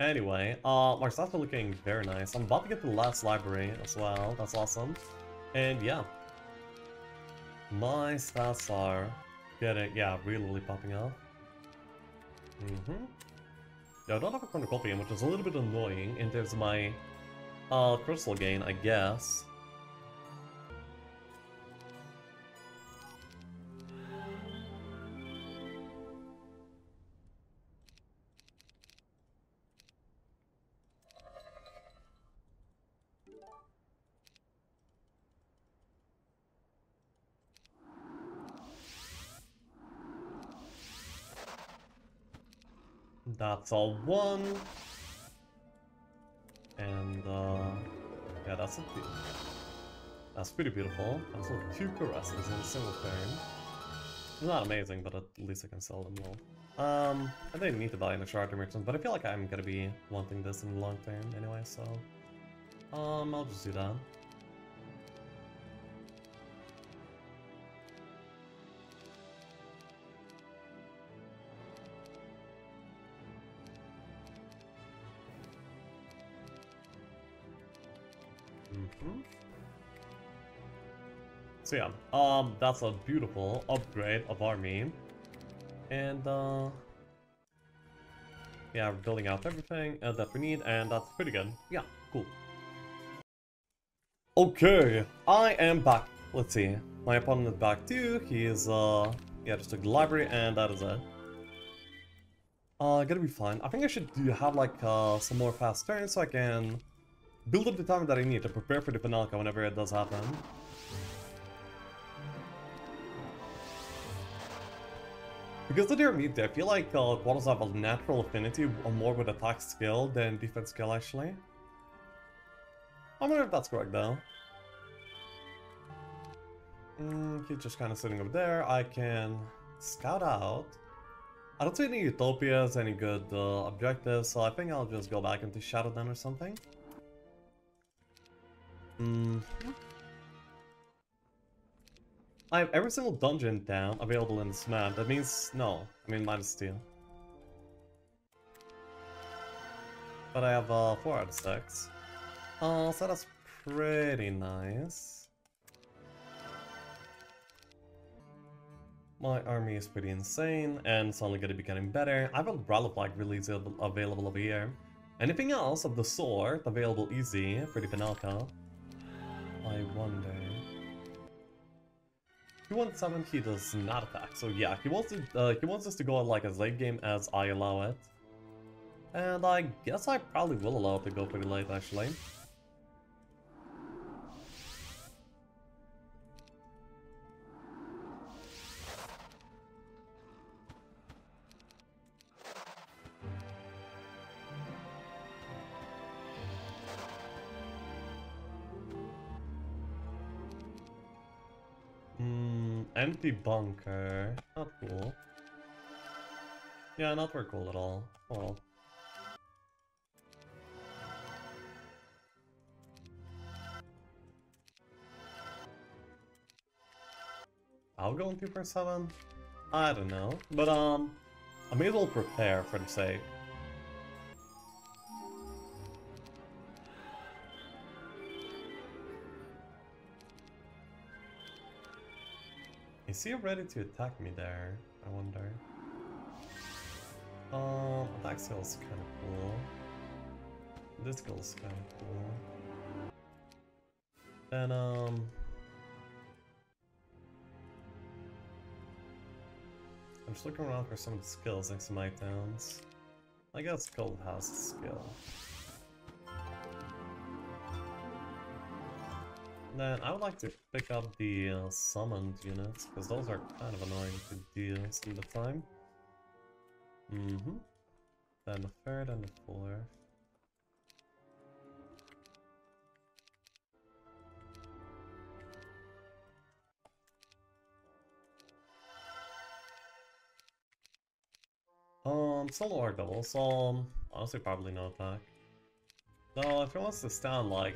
Anyway, our stats are looking very nice. I'm about to get the last library as well, that's awesome. And yeah. My stats are getting, yeah, really popping up. Yeah, I don't have a cornucopia, which is a little bit annoying in terms of my crystal gain, I guess. That's all one. And, yeah, that's a few. That's pretty beautiful. That's like two caresses in a single turn. Not amazing, but at least I can sell them all. I didn't need to buy any charter merchants, but I feel like I'm gonna be wanting this in the long term anyway, so... I'll just do that. So yeah, that's a beautiful upgrade of army, and yeah, we're building out everything that we need, and that's pretty good. Yeah, cool. Okay, I am back. Let's see, my opponent is back too. He is yeah, just took the library, and that is it. Gonna be fine. I think I should have like some more fast turns so I can build up the time that I need to prepare for the Panalka whenever it does happen. Because of their meat, I feel like Quaddles have a natural affinity more with attack skill than defense skill, actually. I wonder if that's correct, though. He's just kind of sitting up there. I can scout out. I don't see any Utopias, any good objectives, so I think I'll just go back into Shadowden or something. I have every single dungeon down available in this map. That means no. I mean minus two. But I have 4 out of 6. So that's pretty nice. My army is pretty insane, and it's only gonna be getting better. I have a Brawlify really easy available over here. Anything else of the sort available easy for the Panalka? I wonder. 217, he does not attack, so yeah, he wants us to go like as late game as I allow it. And I guess I probably will allow it to go pretty late, actually. Empty bunker. Not cool. Yeah, not very cool at all. Oh well. now going 2x7? I don't know, but I may as well prepare for the save. Is he ready to attack me there, I wonder? That skill's kind of cool. This skill's kind of cool. Then, I'm just looking around for some of the skills next to my towns. I guess Cold House is a skill. Then I would like to pick up the summoned units, because those are kind of annoying to deal some of the time. Then the third and the fourth. Solo or double, so honestly probably no attack. Though if he wants to stand, like,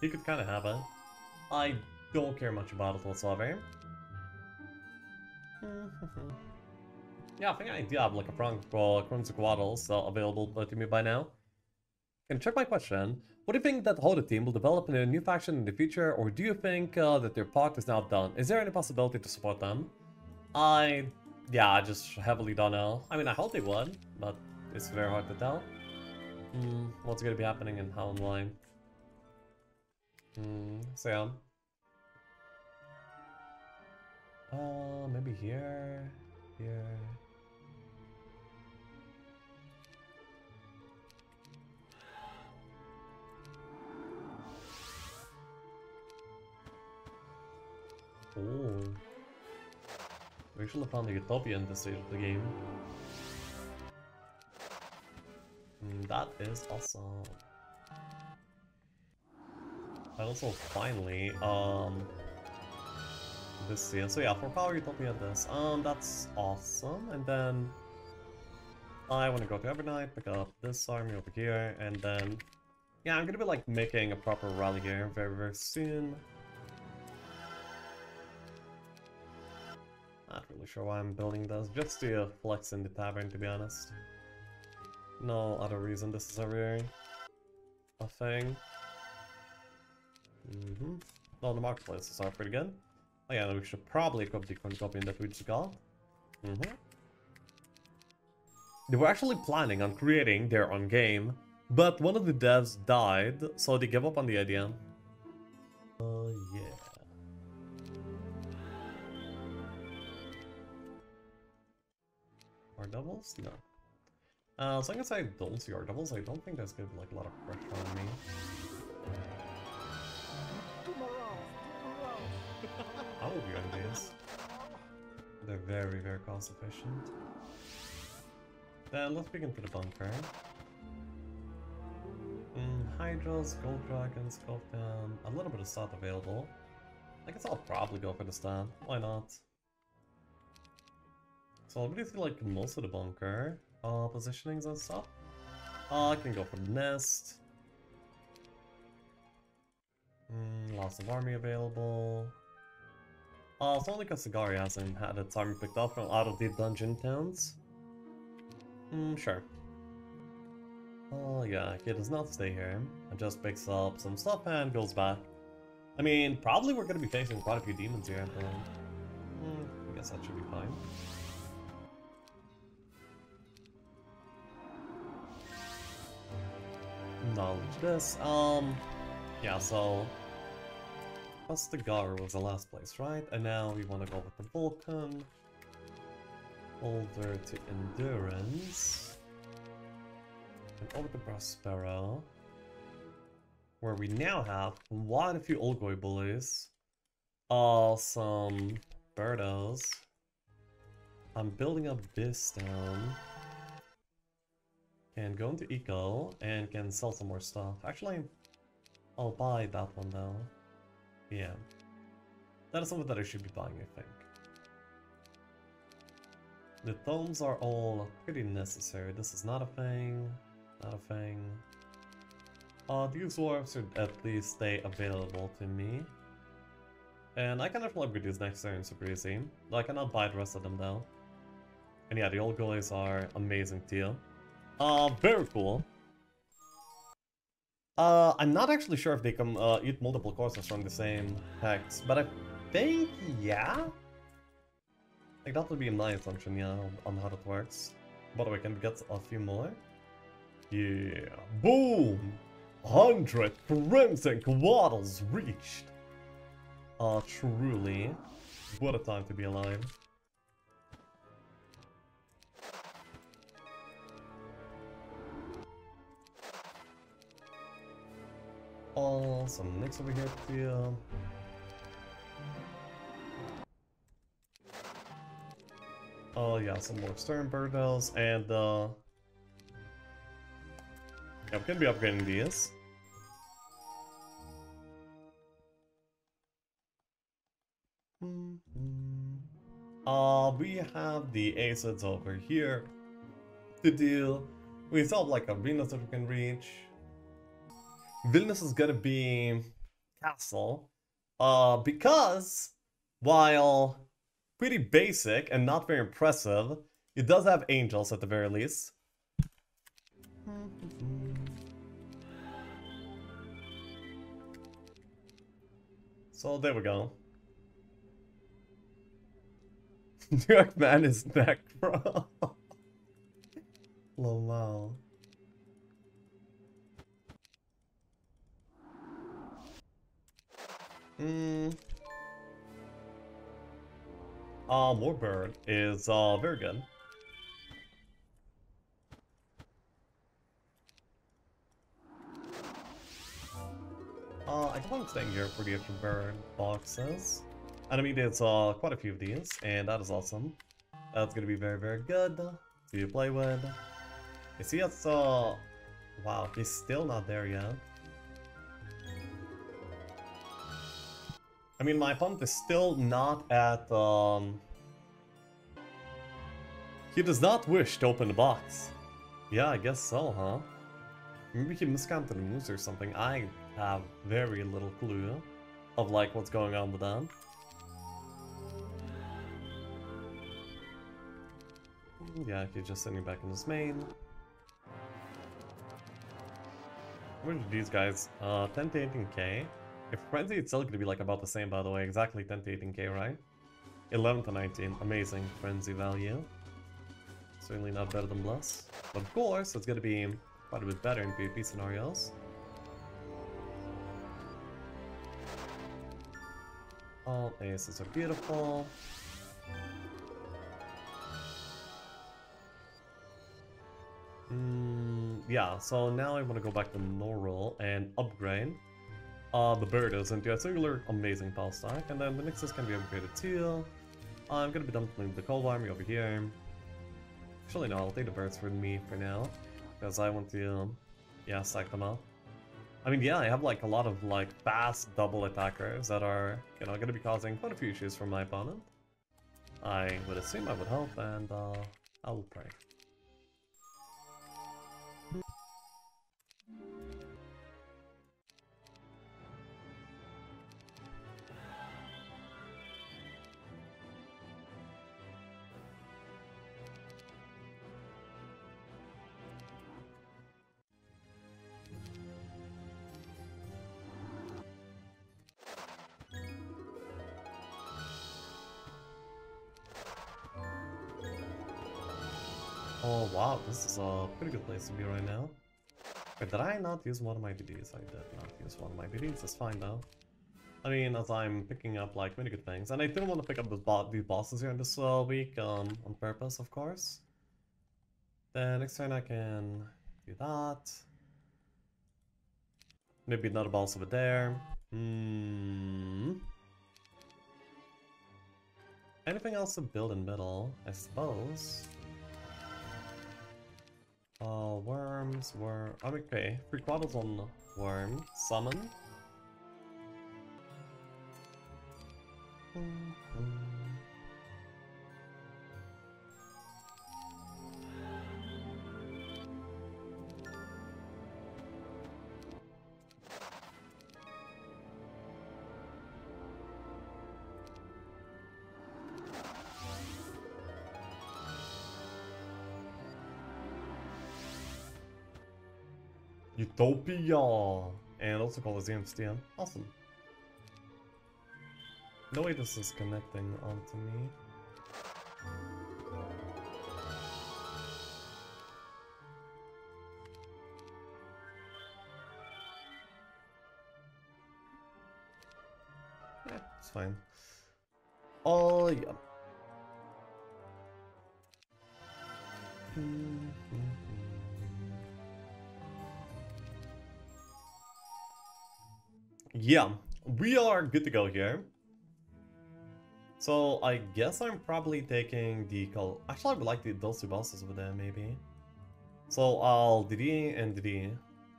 he could kind of have it. I don't care much about it whatsoever. Yeah, I think I do have like a prank for Quetzalcoatl's available to me by now. And check my question. What do you think that Hoda team will develop in a new faction in the future, or do you think that their part is now done? Is there any possibility to support them? Yeah, I just heavily don't know. I mean, I hope they would, but it's very hard to tell. What's going to be happening and how and why. So yeah. Maybe here? Here? Ooh. We should have found a Utopia in this stage of the game. That is awesome. I also finally, this here. So yeah, for Power Utopia this. That's awesome. And then I want to go to Evernight, pick up this army over here, and then yeah, I'm gonna be like making a proper rally here very, very soon. Not really sure why I'm building this, just to flex in the tavern, to be honest. No other reason this is ever a thing. Well, the marketplaces are pretty good. Oh yeah, we should probably equip the Cornucopian that we just got. They were actually planning on creating their own game, but one of the devs died, so they gave up on the idea. Yeah. Doubles? No. So I guess I don't see our doubles. I don't think that's gonna be like a lot of pressure on me. I would be on these. They're very, very cost efficient. Then let's begin for the bunker. Hydras, Gold Dragons, Goldtown, a little bit of stat available. I guess I'll probably go for the stat. Why not? So I'll be like most of the bunker positionings and stuff. I can go for the nest. Lots of army available. It's only because Sigari hasn't had its army picked up from out of the dungeon towns. Sure. Yeah, he does not stay here. It just picks up some stuff and goes back. I mean, probably we're gonna be facing quite a few demons here. I guess that should be fine. Knowledge this. Yeah, so Pastagaru was the last place, right? And now we want to go with the Vulcan. Over to Endurance. And over to Prospero. Where we now have quite a few Olgoi bullies. Some Birdos. I'm building up this town. Can go into Eco and can sell some more stuff. Actually, I'll buy that one though. Yeah. That is something that I should be buying, I think. The tomes are all pretty necessary. This is not a thing. Not a thing. These dwarves should at least stay available to me. And I can definitely upgrade these next turn super easy. Though I cannot buy the rest of them though. And yeah, the old goalies are amazing too. Very cool. I'm not actually sure if they can eat multiple courses from the same hex, but I think, yeah? Like, that would be my assumption, yeah, on how that works. By the way, can we get a few more? Yeah. Boom! 100 Crimson Quaddles reached! Truly. What a time to be alive. Awesome, next over here too. Oh yeah, some more Stern Birdos, and yeah, we can be upgrading these. We have the acids over here to deal. We still have like a Venus that we can reach. Vilnius is gonna be castle, because while pretty basic and not very impressive, it does have angels at the very least. So there we go. New York man is back, bro. Lol. Warbird is very good. I don't want to stay here for the extra bird boxes. And I mean, there's quite a few of these, and that is awesome. That's gonna be very, very good to play with. You see, that's wow, he's still not there yet. I mean, my opponent is still not at, he does not wish to open the box. Yeah, I guess so, huh? Maybe he miscounted the moves or something. I have very little clue of, like, what's going on with them. Yeah, he's just sending back in his main. Where did these guys? 10 to 18k. If Frenzy, it's still gonna be like about the same, by the way, exactly 10 to 18k, right? 11 to 19, amazing Frenzy value. Certainly not better than Bless. But of course, it's gonna be quite a bit better in PvP scenarios. All aces are beautiful. Yeah, so now I wanna go back to Norrell and upgrade. The Birdos into a singular amazing pal stack, and then the Nixus can be upgraded too. I'm gonna be dumping the Cold Army over here. Actually no, I'll take the birds with me for now, because I want to, yeah, stack them up. I mean, yeah, I have like a lot of like fast double attackers that are, you know, gonna be causing quite a few issues for my opponent. I would assume, I would hope, and I will pray. Oh wow, this is a pretty good place to be right now. Wait, did I not use one of my DDs? I did not use one of my DDs, it's fine though. I mean, as I'm picking up like many good things, and I didn't want to pick up these bosses here in this week, on purpose, of course. Then next turn I can do that. Maybe another boss over there. Anything else to build in middle, I suppose. Worms, worm. Okay, three quaddles on worm. Summon. Utopia! And also Colosseum Steel. Awesome. No way this is connecting onto me. Yeah, it's fine. Oh, yeah. Yeah, we are good to go here. So I guess I'm probably taking the call. Actually, I would like those two bosses with them, maybe. So I'll DD and DD.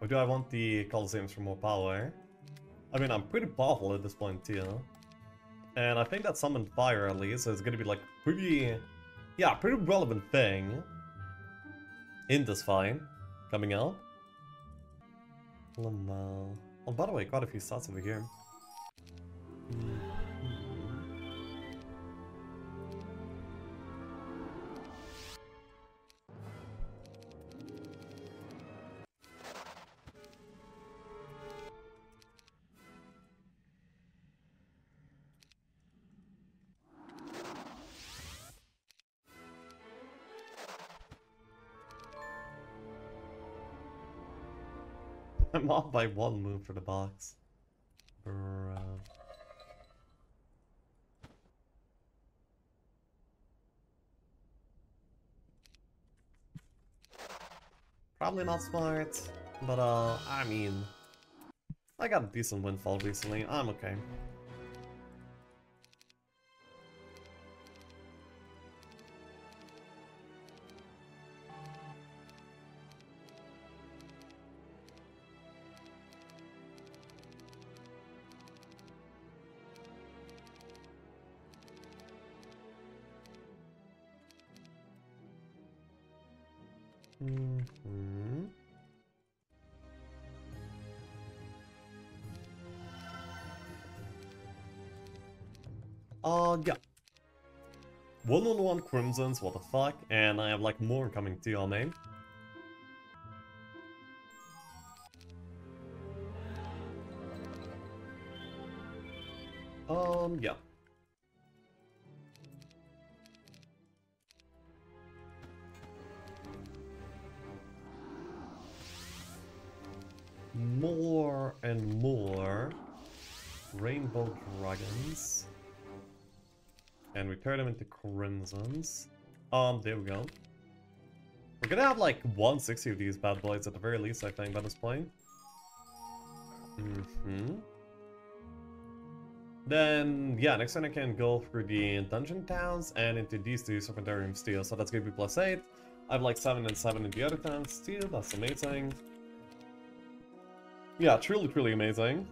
Or do I want the Colosseums for more power? I mean, I'm pretty powerful at this point too. And I think that summoned fire at least, so it's gonna be like pretty... yeah, pretty relevant thing in this fight coming out. Lmao. Oh, by the way, quite a few stats over here. I'm off by one move for the box. Bruh. Probably not smart, but I mean, I got a decent windfall recently. I'm okay. Yeah. 1/1 Crimsons, what the fuck? And I have like more coming to your name. Yeah. More and more Rainbow Dragons. And we turn them into Crimsons. There we go. We're gonna have like 160 of these bad boys at the very least, I think, by this point. Then, yeah, next turn I can go through the Dungeon Towns and into these two Serpentarium Steel. So that's gonna be +8. I have like 7 and 7 in the other towns. Steel, that's amazing. Yeah, truly, truly amazing.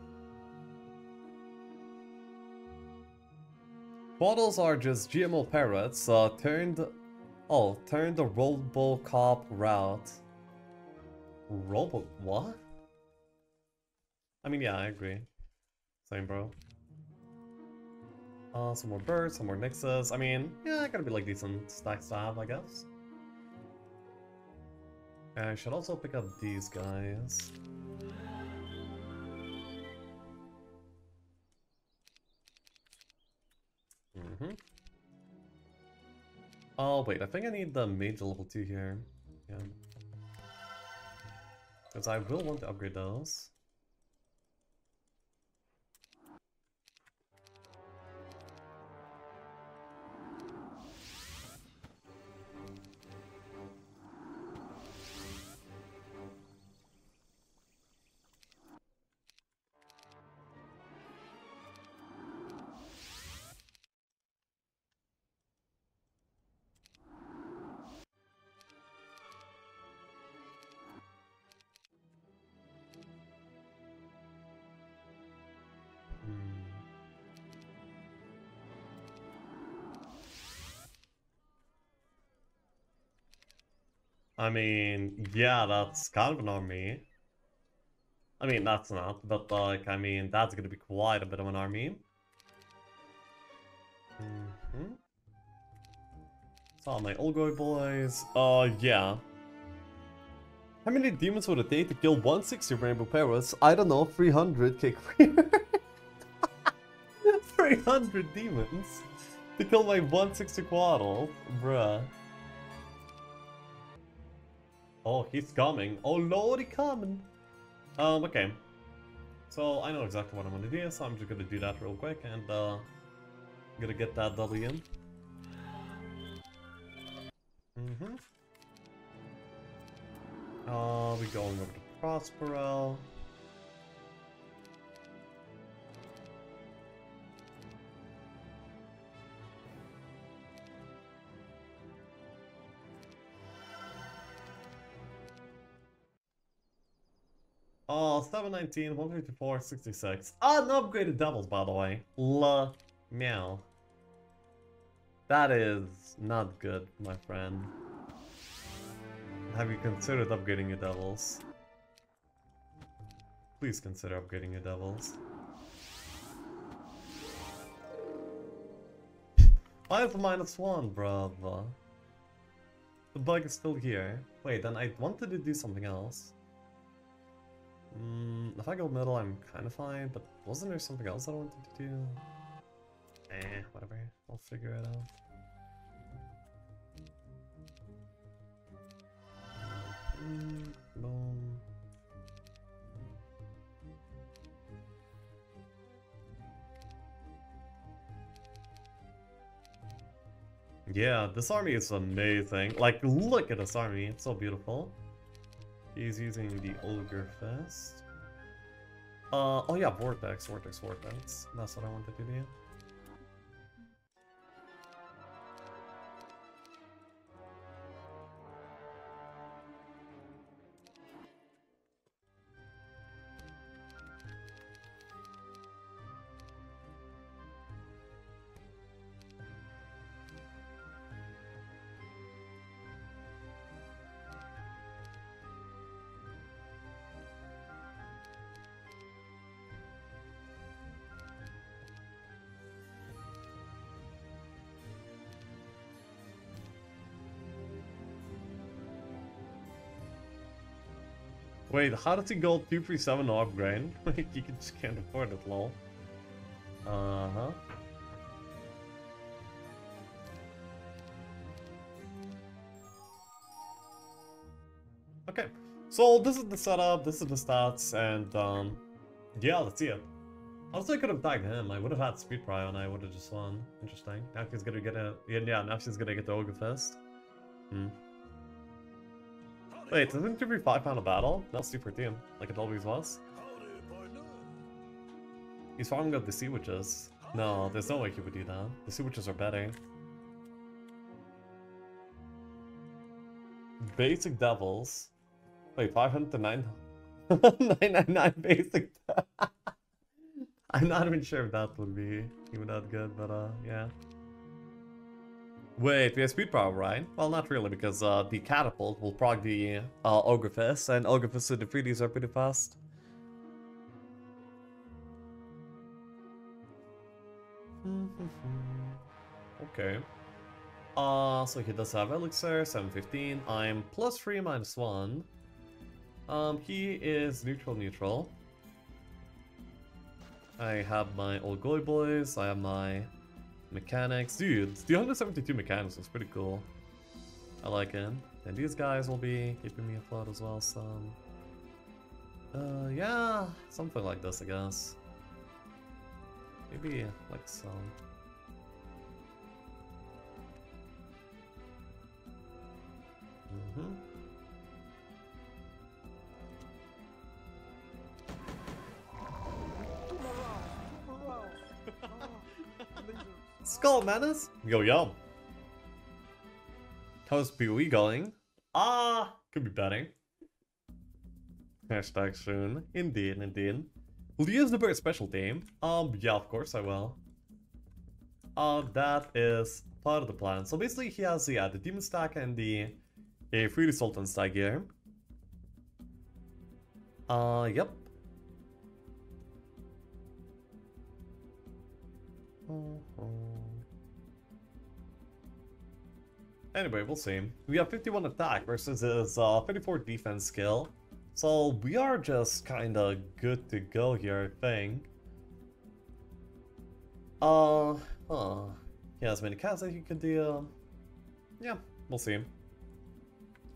Bottles are just GMO parrots, turn the Robocop route. What? I mean, yeah, I agree. Same, bro. Some more birds, some more Nixes. I mean, yeah, gotta be like decent stacks to have, I guess. And I should also pick up these guys. Oh wait, I think I need the mage level 2 here. Yeah. Because I will want to upgrade those. I mean, yeah, that's kind of an army. I mean, that's not, but like, I mean, that's gonna be quite a bit of an army. So, my Olgoy boys, yeah. How many demons would it take to kill 160 rainbow parrots? I don't know, 300 kick. 300 demons to kill my 160 Quaddle, bruh. Oh, he's coming. Oh lord, he's coming. Okay. So I know exactly what I'm gonna do, so I'm just gonna do that real quick and I'm gonna get that W in. Mm-hmm. We're going over to Prospero. Oh, 719, 154, 66. Ah, no upgraded doubles, by the way. La meow. That is not good, my friend. Have you considered upgrading your devils? Please consider upgrading your devils. I have -1, brother. The bug is still here. Wait, then I wanted to do something else. If I go middle, I'm kind of fine, but wasn't there something else I wanted to do? Eh, whatever. I'll figure it out. Boom. Yeah, this army is amazing. Like, look at this army. It's so beautiful. He's using the Ogre Fist. Oh yeah, Vortex, Vortex, Vortex. That's what I wanted to do. Wait, how does he go 237 upgrade? Like, you just can't afford it, lol. Uh-huh. Okay, so this is the setup, this is the stats, and, yeah, let's see it. Also, I could have tagged him. I would have had Speed Pry and I would have just won. Interesting. Now he's gonna get a... Yeah, now she's gonna get the Ogre Fist. Hmm. Wait, doesn't it be 5-pound a battle? That's super team, like it always was. He's farming up the Sea Witches. No, there's no way he would do that. The Sea Witches are better. Basic Devils. Wait, 500 to 9... 999 basic. I'm not even sure if that would be even that good, but yeah. Wait, we have Speed Power, right? Well, not really, because the Catapult will proc the Ogre Fist, and Ogre Fist and the 3Ds are pretty fast. Okay. So he does have Elixir, 715. I'm +3, -1. He is neutral. I have my old Goy Boys, I have my... mechanics. Dude, the 172 mechanics is pretty cool. I like him. And these guys will be keeping me afloat as well, so... yeah, something like this, I guess. Maybe, like so. Mm-hmm. Skull Menace? Yo, yo. How's PoE going? Could be better. Hashtag soon. Indeed, indeed. Will you use the bird special team? Yeah, of course I will. That is part of the plan. So basically he has, yeah, the demon stack and the 3D Sultan stack here. Yep. Anyway, we'll see. We have 51 attack versus his 34 defense skill. So we are just kind of good to go here, I think. He has many cats that he could deal. Yeah, we'll see.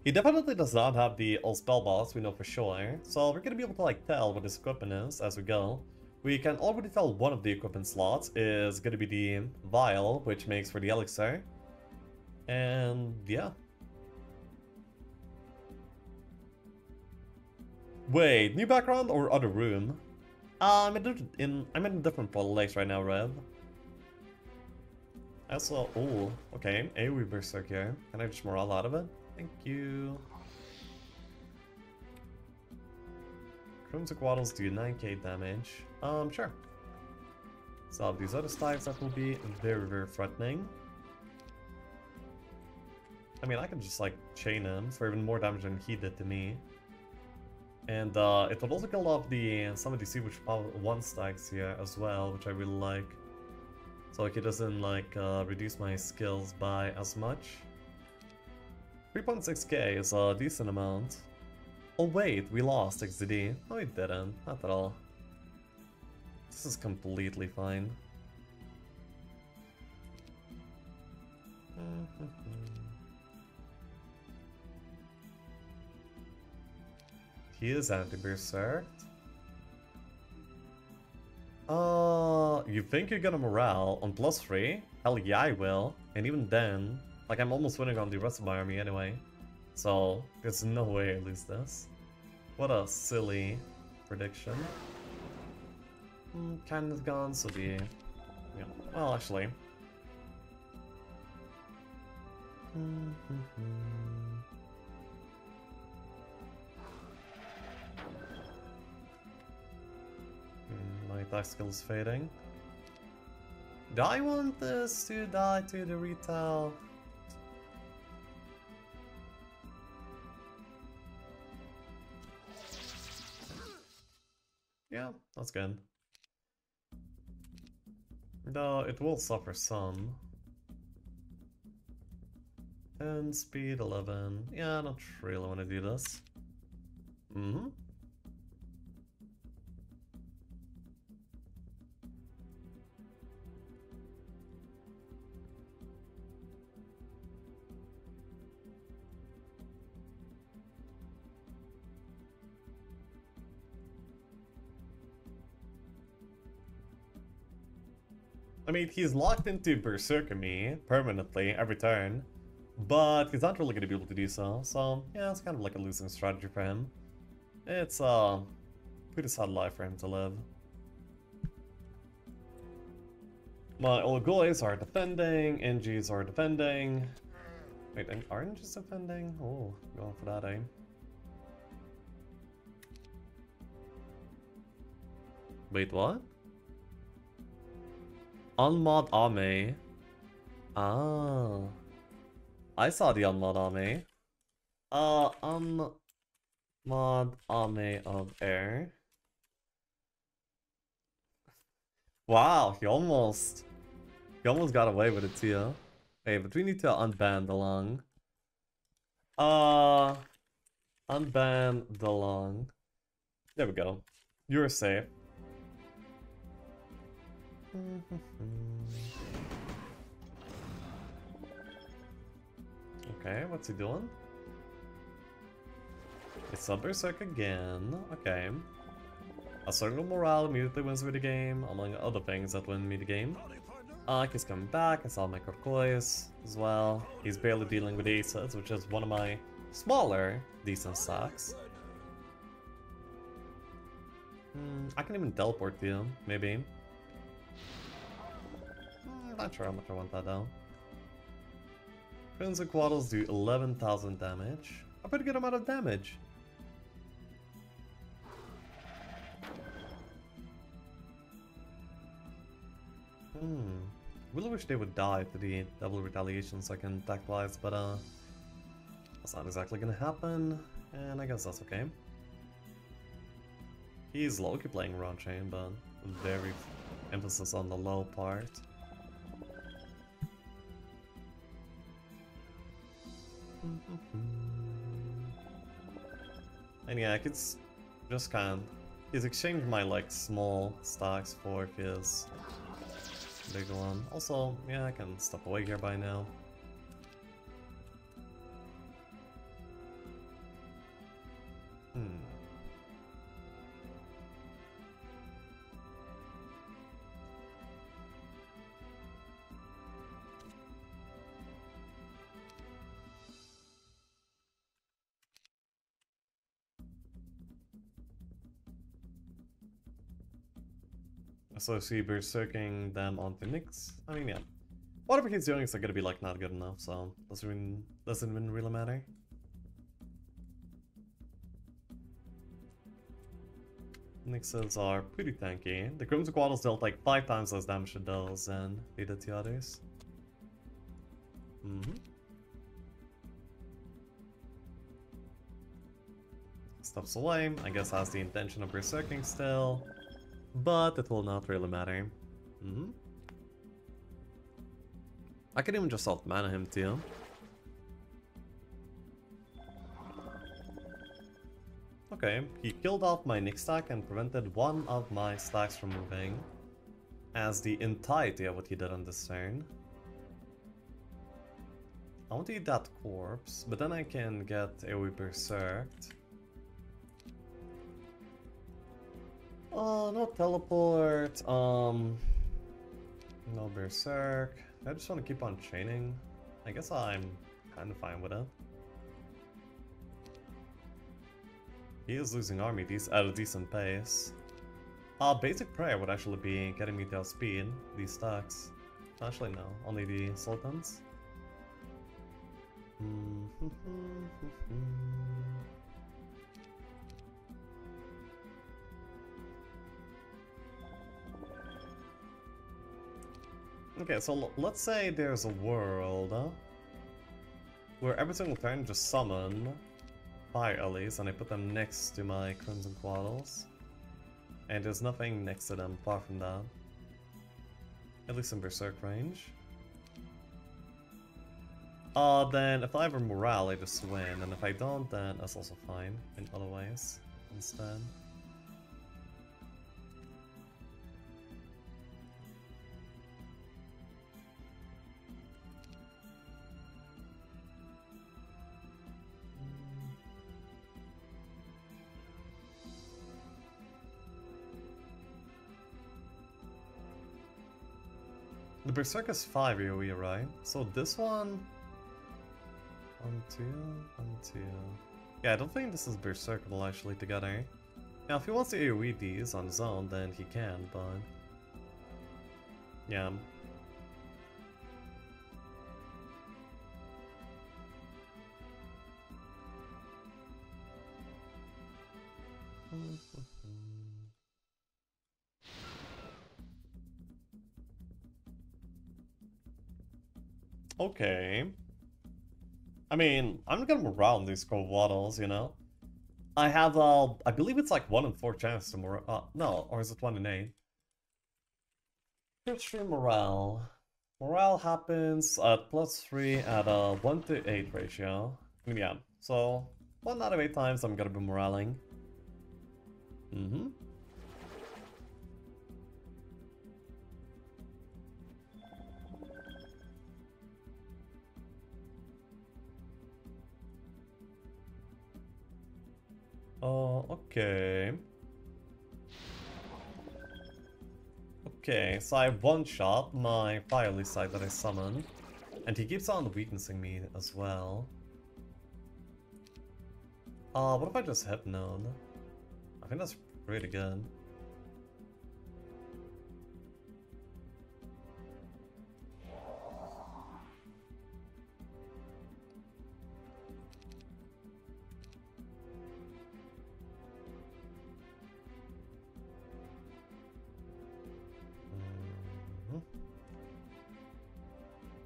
He definitely does not have the old spell boss, we know for sure. So we're gonna be able to like tell what his equipment is as we go. We can already tell one of the equipment slots is gonna be the vial, which makes for the elixir. And yeah. Wait, new background or other room? I'm in a different place right now, Rev. I saw, oh, okay, AoE Berserk here. Can I just morale out of it? Thank you. Crimson Waddles do 9k damage. Sure. So these other types that will be very, very threatening. I mean, I can just like chain him for even more damage than he did to me. And it would also kill off the some of the sea which one stacks here as well, which I really like. So it doesn't like reduce my skills by as much. 3.6k is a decent amount. Oh wait, we lost XD. No, we didn't. Not at all. This is completely fine. He is anti-berserk. You think you're gonna morale on +3? Hell yeah, I will. And even then, like I'm almost winning on the rest of my army anyway. So there's no way I lose this. What a silly prediction. Cannon's gone, so the... Yeah, well, actually. My attack skill is fading. Do I want this to die to the retail? Yeah, that's good. Though it will suffer some. 10 speed, 11. Yeah, I don't really want to do this. Mm-hmm. I mean, he's locked into Berserker me permanently every turn, but he's not really going to be able to do so, so yeah, it's kind of like a losing strategy for him. It's a pretty sad life for him to live. My Olgoys are defending, NGs are defending. Wait, are NGs defending? Oh, going for that, eh? Wait, what? Unmod Ame. Ah. I saw the Unmod Ame. Unmod Ame of Air. Wow, he almost got away with it too. Hey, but we need to unban the Long. Unban the Long. There we go. You're safe. Okay, what's he doing? It's a Berserk again. Okay. A circle morale immediately wins me the game, among other things that win me the game. He's coming back. I saw my Corcois as well. He's barely dealing with aces, which is one of my smaller decent stacks. I can even teleport to you, maybe. Not sure how much I want that though. Crimson Quaddles do 11,000 damage. A pretty good amount of damage. Really wish they would die to the double retaliation so I can attack lives, but that's not exactly gonna happen. And I guess that's okay. He's low-key playing round chain, but very emphasis on the low part. And yeah, it's just kind of... he's exchanged my like small stocks for his big one. Also, yeah, I can step away here by now. So see, berserking them on Phoenix. I mean, yeah, whatever he's doing is gonna be like not good enough, so doesn't even really matter. Phoenixes are pretty tanky. The Crimson Quaddles dealt like 5 times less damage to those than they did the others. Steps away. I guess has the intention of berserking still. But it will not really matter. I can even just alt-mana him too. Okay, he killed off my Nyx stack and prevented one of my stacks from moving. As the entirety of what he did on this turn. I want to eat that corpse, but then I can get AoE berserked. Oh, no teleport, no berserk. I just want to keep on chaining. I guess I'm kind of fine with it. He is losing army at a decent pace. Basic prayer would actually be getting me to outspeed these stacks. Actually no, only the sultans. Okay, so let's say there's a world where every single turn just summon fire alleys and I put them next to my Crimson Quaddles. And there's nothing next to them far from that. At least in berserk range. Then if I have a morale, I just win. And if I don't, then that's also fine in other ways instead. The berserk is 5 AoE, right? So this one... 1, 2, 1, 2... Yeah, I don't think this is berserkable actually together. Now if he wants to AoE these on his own, then he can, but... yeah. Okay. I mean, I'm gonna morale these Quaddles, you know? I have I believe it's like 1 in 4 chance to morale. No, or is it 1 in 8? Search for morale. Morale happens at +3 at a 1 to 8 ratio. Yeah, so 1 out of 8 times I'm gonna be moraling. Okay. Okay, so I one-shot my Firely side that I summoned, and he keeps on weaknessing me as well. What if I just Hypnode? I think that's pretty good.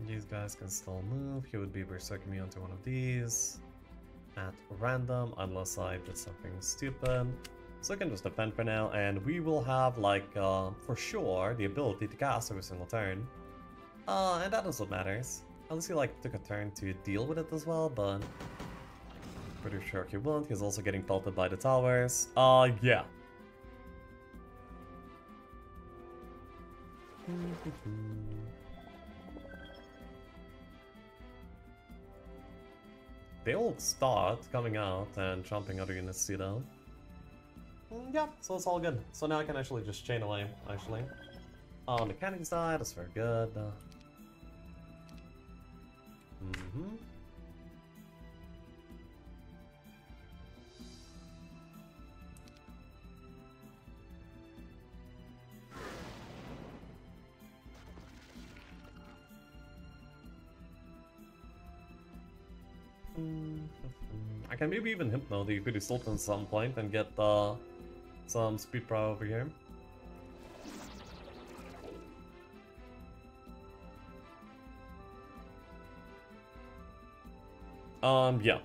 These guys can still move. He would be berserking me onto one of these at random unless I did something stupid. So I can just defend for now, and we will have like for sure the ability to cast every single turn. And that is what matters. Unless he like took a turn to deal with it as well, but pretty sure he won't. He's also getting pelted by the towers. Yeah. They all start coming out and chomping other units to down. Yeah, so it's all good. So now I can actually just chain away, actually. On the cannon side, that's very good. Mm-hmm. I can maybe even hypno the Goody Sultan at some point and get some speed prow over here. Yeah.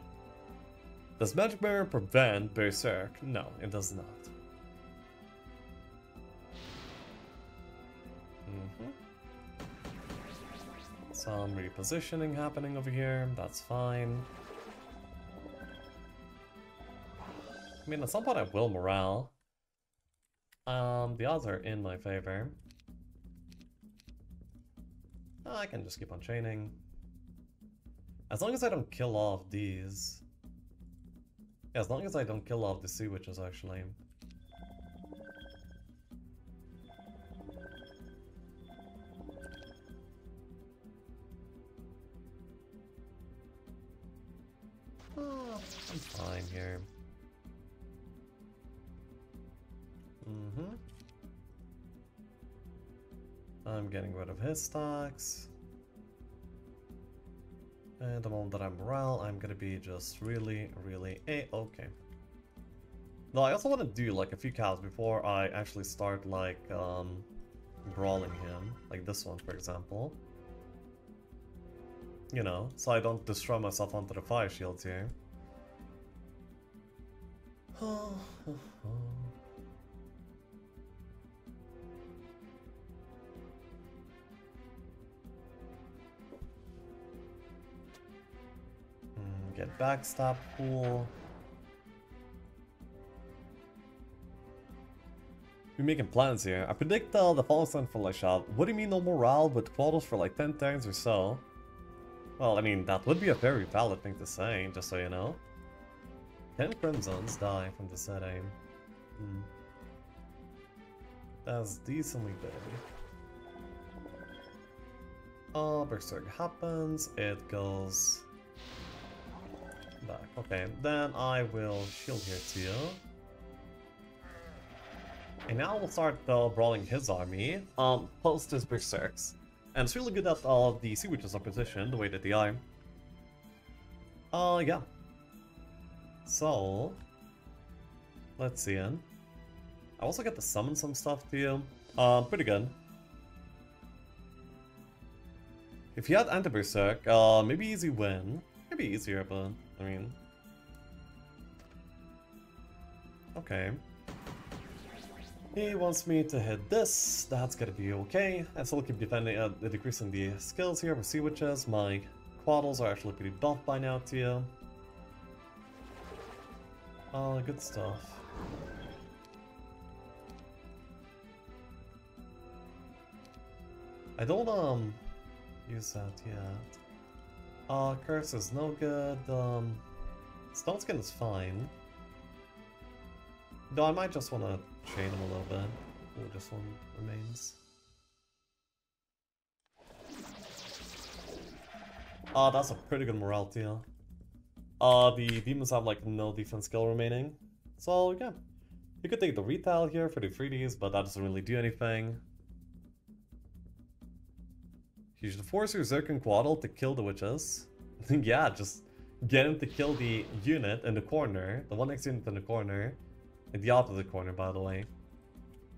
Does Magic Mirror prevent Berserk? No, it does not. Mm-hmm. Some repositioning happening over here, that's fine. I mean, at some point I will morale. The odds are in my favor. I can just keep on chaining. As long as I don't kill off these. Yeah, as long as I don't kill off the Sea Witches, actually. I'm fine here. Mm-hmm. I'm getting rid of his stocks. And the moment that I'm morale, I'm gonna be just really, really a-okay. No, I also want to do like a few cows before I actually start like brawling him, like this one for example. You know, so I don't destroy myself onto the fire shields here. Get backstab, cool. We're making plans here. I predict the following stand for like shop. What do you mean no morale with quarters for like 10 turns or so? Well, I mean, that would be a very valid thing to say, just so you know. 10 Crimsons die from the city. Hmm. That's decently big. Berserk happens, it goes back. Okay, then I will shield here too. And now we'll start brawling his army, post his Berserks. And it's really good that the Sea Witches are positioned the way that they are. Yeah. So, let's see in. I also get to summon some stuff to you. Pretty good. If you had Anti-Berserk, maybe easy win. Maybe easier, but I mean. Okay. He wants me to hit this, that's gonna be okay. I still keep defending, decreasing the skills here with Sea Witches. My Quaddles are actually pretty buff by now to you. Good stuff. I don't use that yet. Curse is no good, Stone Skin is fine. Though I might just want to chain him a little bit. Oh, this one remains. That's a pretty good morale deal. The demons have like no defense skill remaining. So yeah, you could take the retail here for the 3Ds, but that doesn't really do anything. You should force your Zircon Quaddle to kill the witches. Yeah, just get him to kill the unit in the corner, the one next unit in the corner. In the opposite corner, by the way.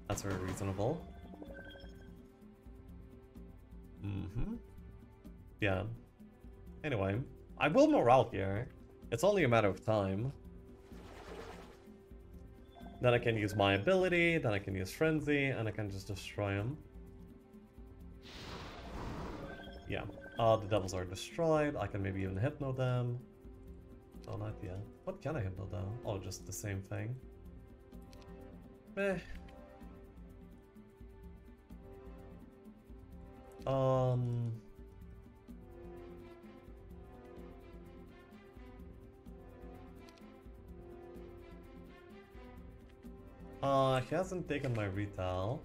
That's very reasonable. Mm-hmm. Yeah. Anyway, I will morale here. It's only a matter of time. Then I can use my ability, then I can use Frenzy, and I can just destroy him. Yeah. The devils are destroyed. I can maybe even hypno them. Oh, not yet. What can I hypno them? Oh, just the same thing. Meh. He hasn't taken my retail.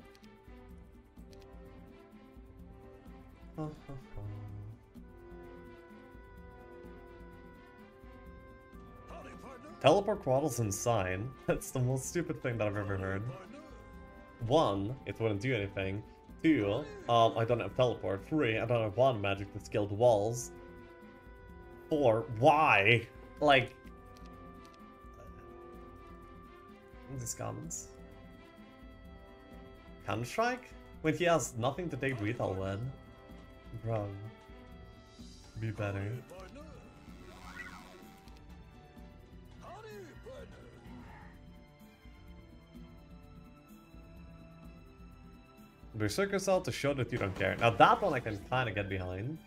Teleport Quaddles and Sign. That's the most stupid thing that I've ever heard. One, it wouldn't do anything. Two, I don't have teleport. Three, I don't have one magic that's skilled walls. Four, why? Like... these comments. Counter-Strike? When he has nothing to take Retail with. Bro. Be better. Berserker Cell to show that you don't care. Now that one I can kinda get behind.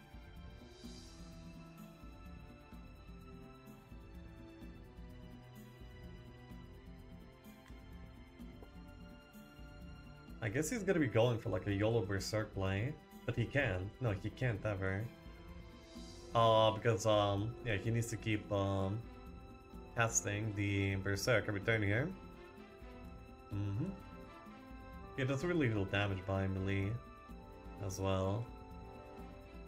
I guess he's gonna be going for like a YOLO Berserk play. But he can. No, he can't ever. Because yeah, he needs to keep casting the Berserk every turn here. Mm-hmm. Yeah, does really little damage by melee as well.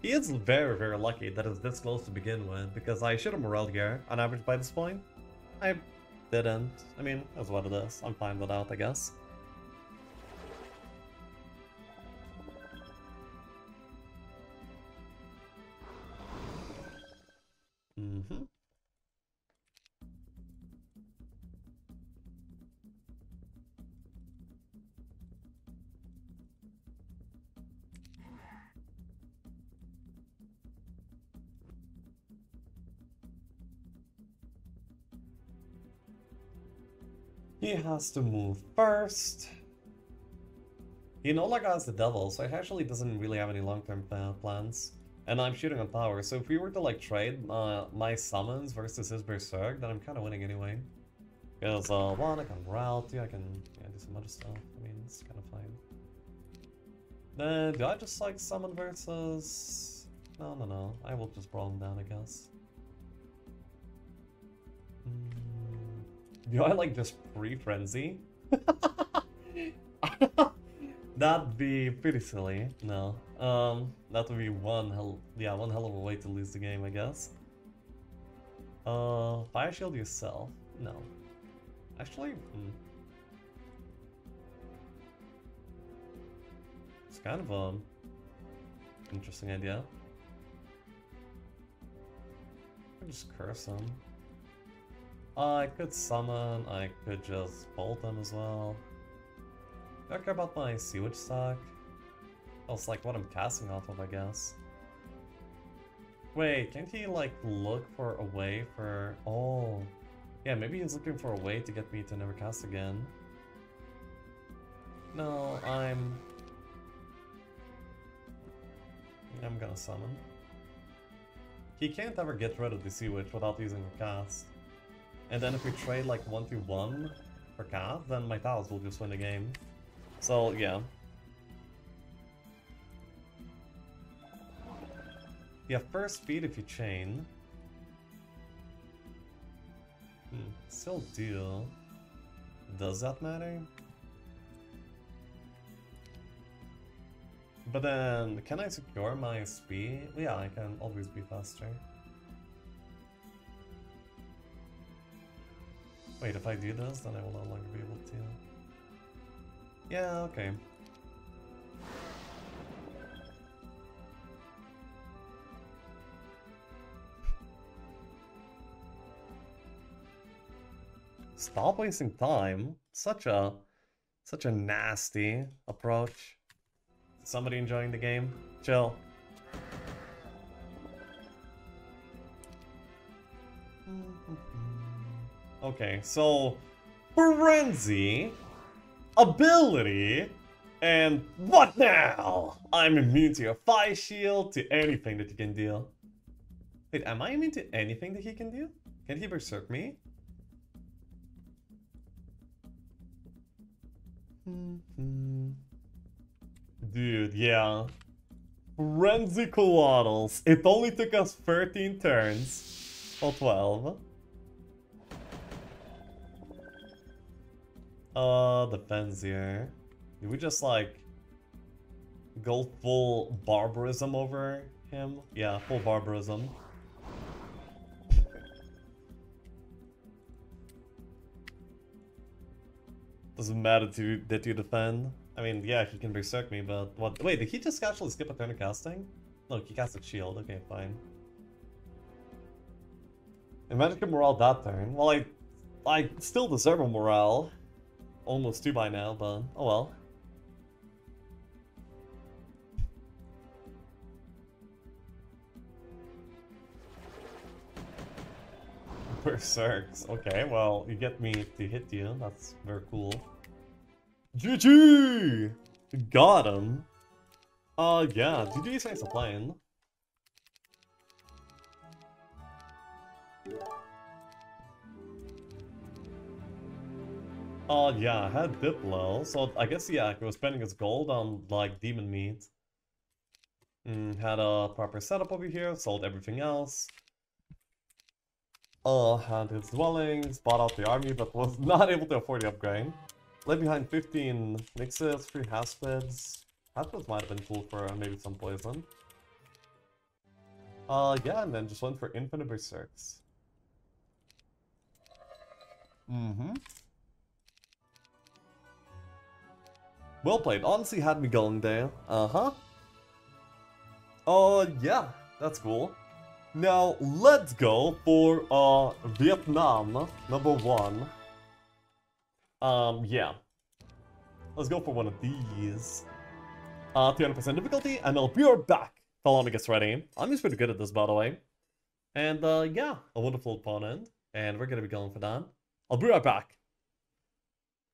He is very, very lucky that it's this close to begin with, because I should have morale here on average by this point. I didn't. I mean, that's what it is. I'm fine with that, I guess. Mm-hmm. He has to move first. You know, like I was the devil, so he actually doesn't really have any long-term plans. And I'm shooting on power, so if we were to like trade my summons versus his Berserk, then I'm kind of winning anyway. Because one, I can morale, two, I can do some other stuff. I mean, it's kind of fine. Then do I just like summon versus? No. I will just brawl him down, I guess. Do I like just pre-frenzy? That'd be pretty silly. No. That would be one hell of a way to lose the game, I guess. Fire shield yourself? No. Actually, it's kind of an interesting idea. I could just curse him. I could summon, I could just bolt him as well. Do I care about my Sea Witch stack? That's like what I'm casting off of, I guess. Wait, can't he like look for a way for... oh... yeah, maybe he's looking for a way to get me to never cast again. No, I'm gonna summon. He can't ever get rid of the Sea Witch without using her cast. And then if we trade like 1-1 for cast, then my Taos will just win the game. So, yeah. You have first speed if you chain. Still do. Does that matter? But then, can I secure my speed? Yeah, I can always be faster. Wait, if I do this, then I will no longer be able to. Yeah, okay. Stop wasting time. Such a nasty approach. Somebody enjoying the game? Chill. Okay, so frenzy ability And what now? I'm immune to your fire shield, to anything that you can deal. Wait, am I immune to anything that he can deal? Can he berserk me? Dude, yeah. Frenzy Coaddles. It only took us 13 turns. Or 12. Depends here. Did we just like go full barbarism over him? Yeah, full barbarism. Doesn't matter that you defend. I mean, yeah, he can berserk me, but what? Wait, did he just actually skip a turn of casting? No, he casted shield. Okay, fine. And Magicka morale that turn. Well, I still deserve a morale. Almost 2 by now, but oh well. Berserks. Okay, well, you get me to hit you. That's very cool. GG! Got him. Yeah, GG is nice to play in. Yeah, I had Diplo, so I guess, yeah, he was spending his gold on, like, Demon Meat. Had a proper setup over here, sold everything else. Had his dwellings, bought out the army, but was not able to afford the upgrade. Left behind 15 Nixes, 3 Haspids. Haspids might have been cool for maybe some poison. Yeah, and then just went for infinite berserks. Well played, honestly had me going there. Yeah, that's cool. Now, let's go for, Vietnam, number 1. Yeah. Let's go for one of these. 300% difficulty, and I'll be right back. Talana gets ready. I'm just pretty good at this, by the way. And, yeah, a wonderful opponent. And we're gonna be going for that. I'll be right back.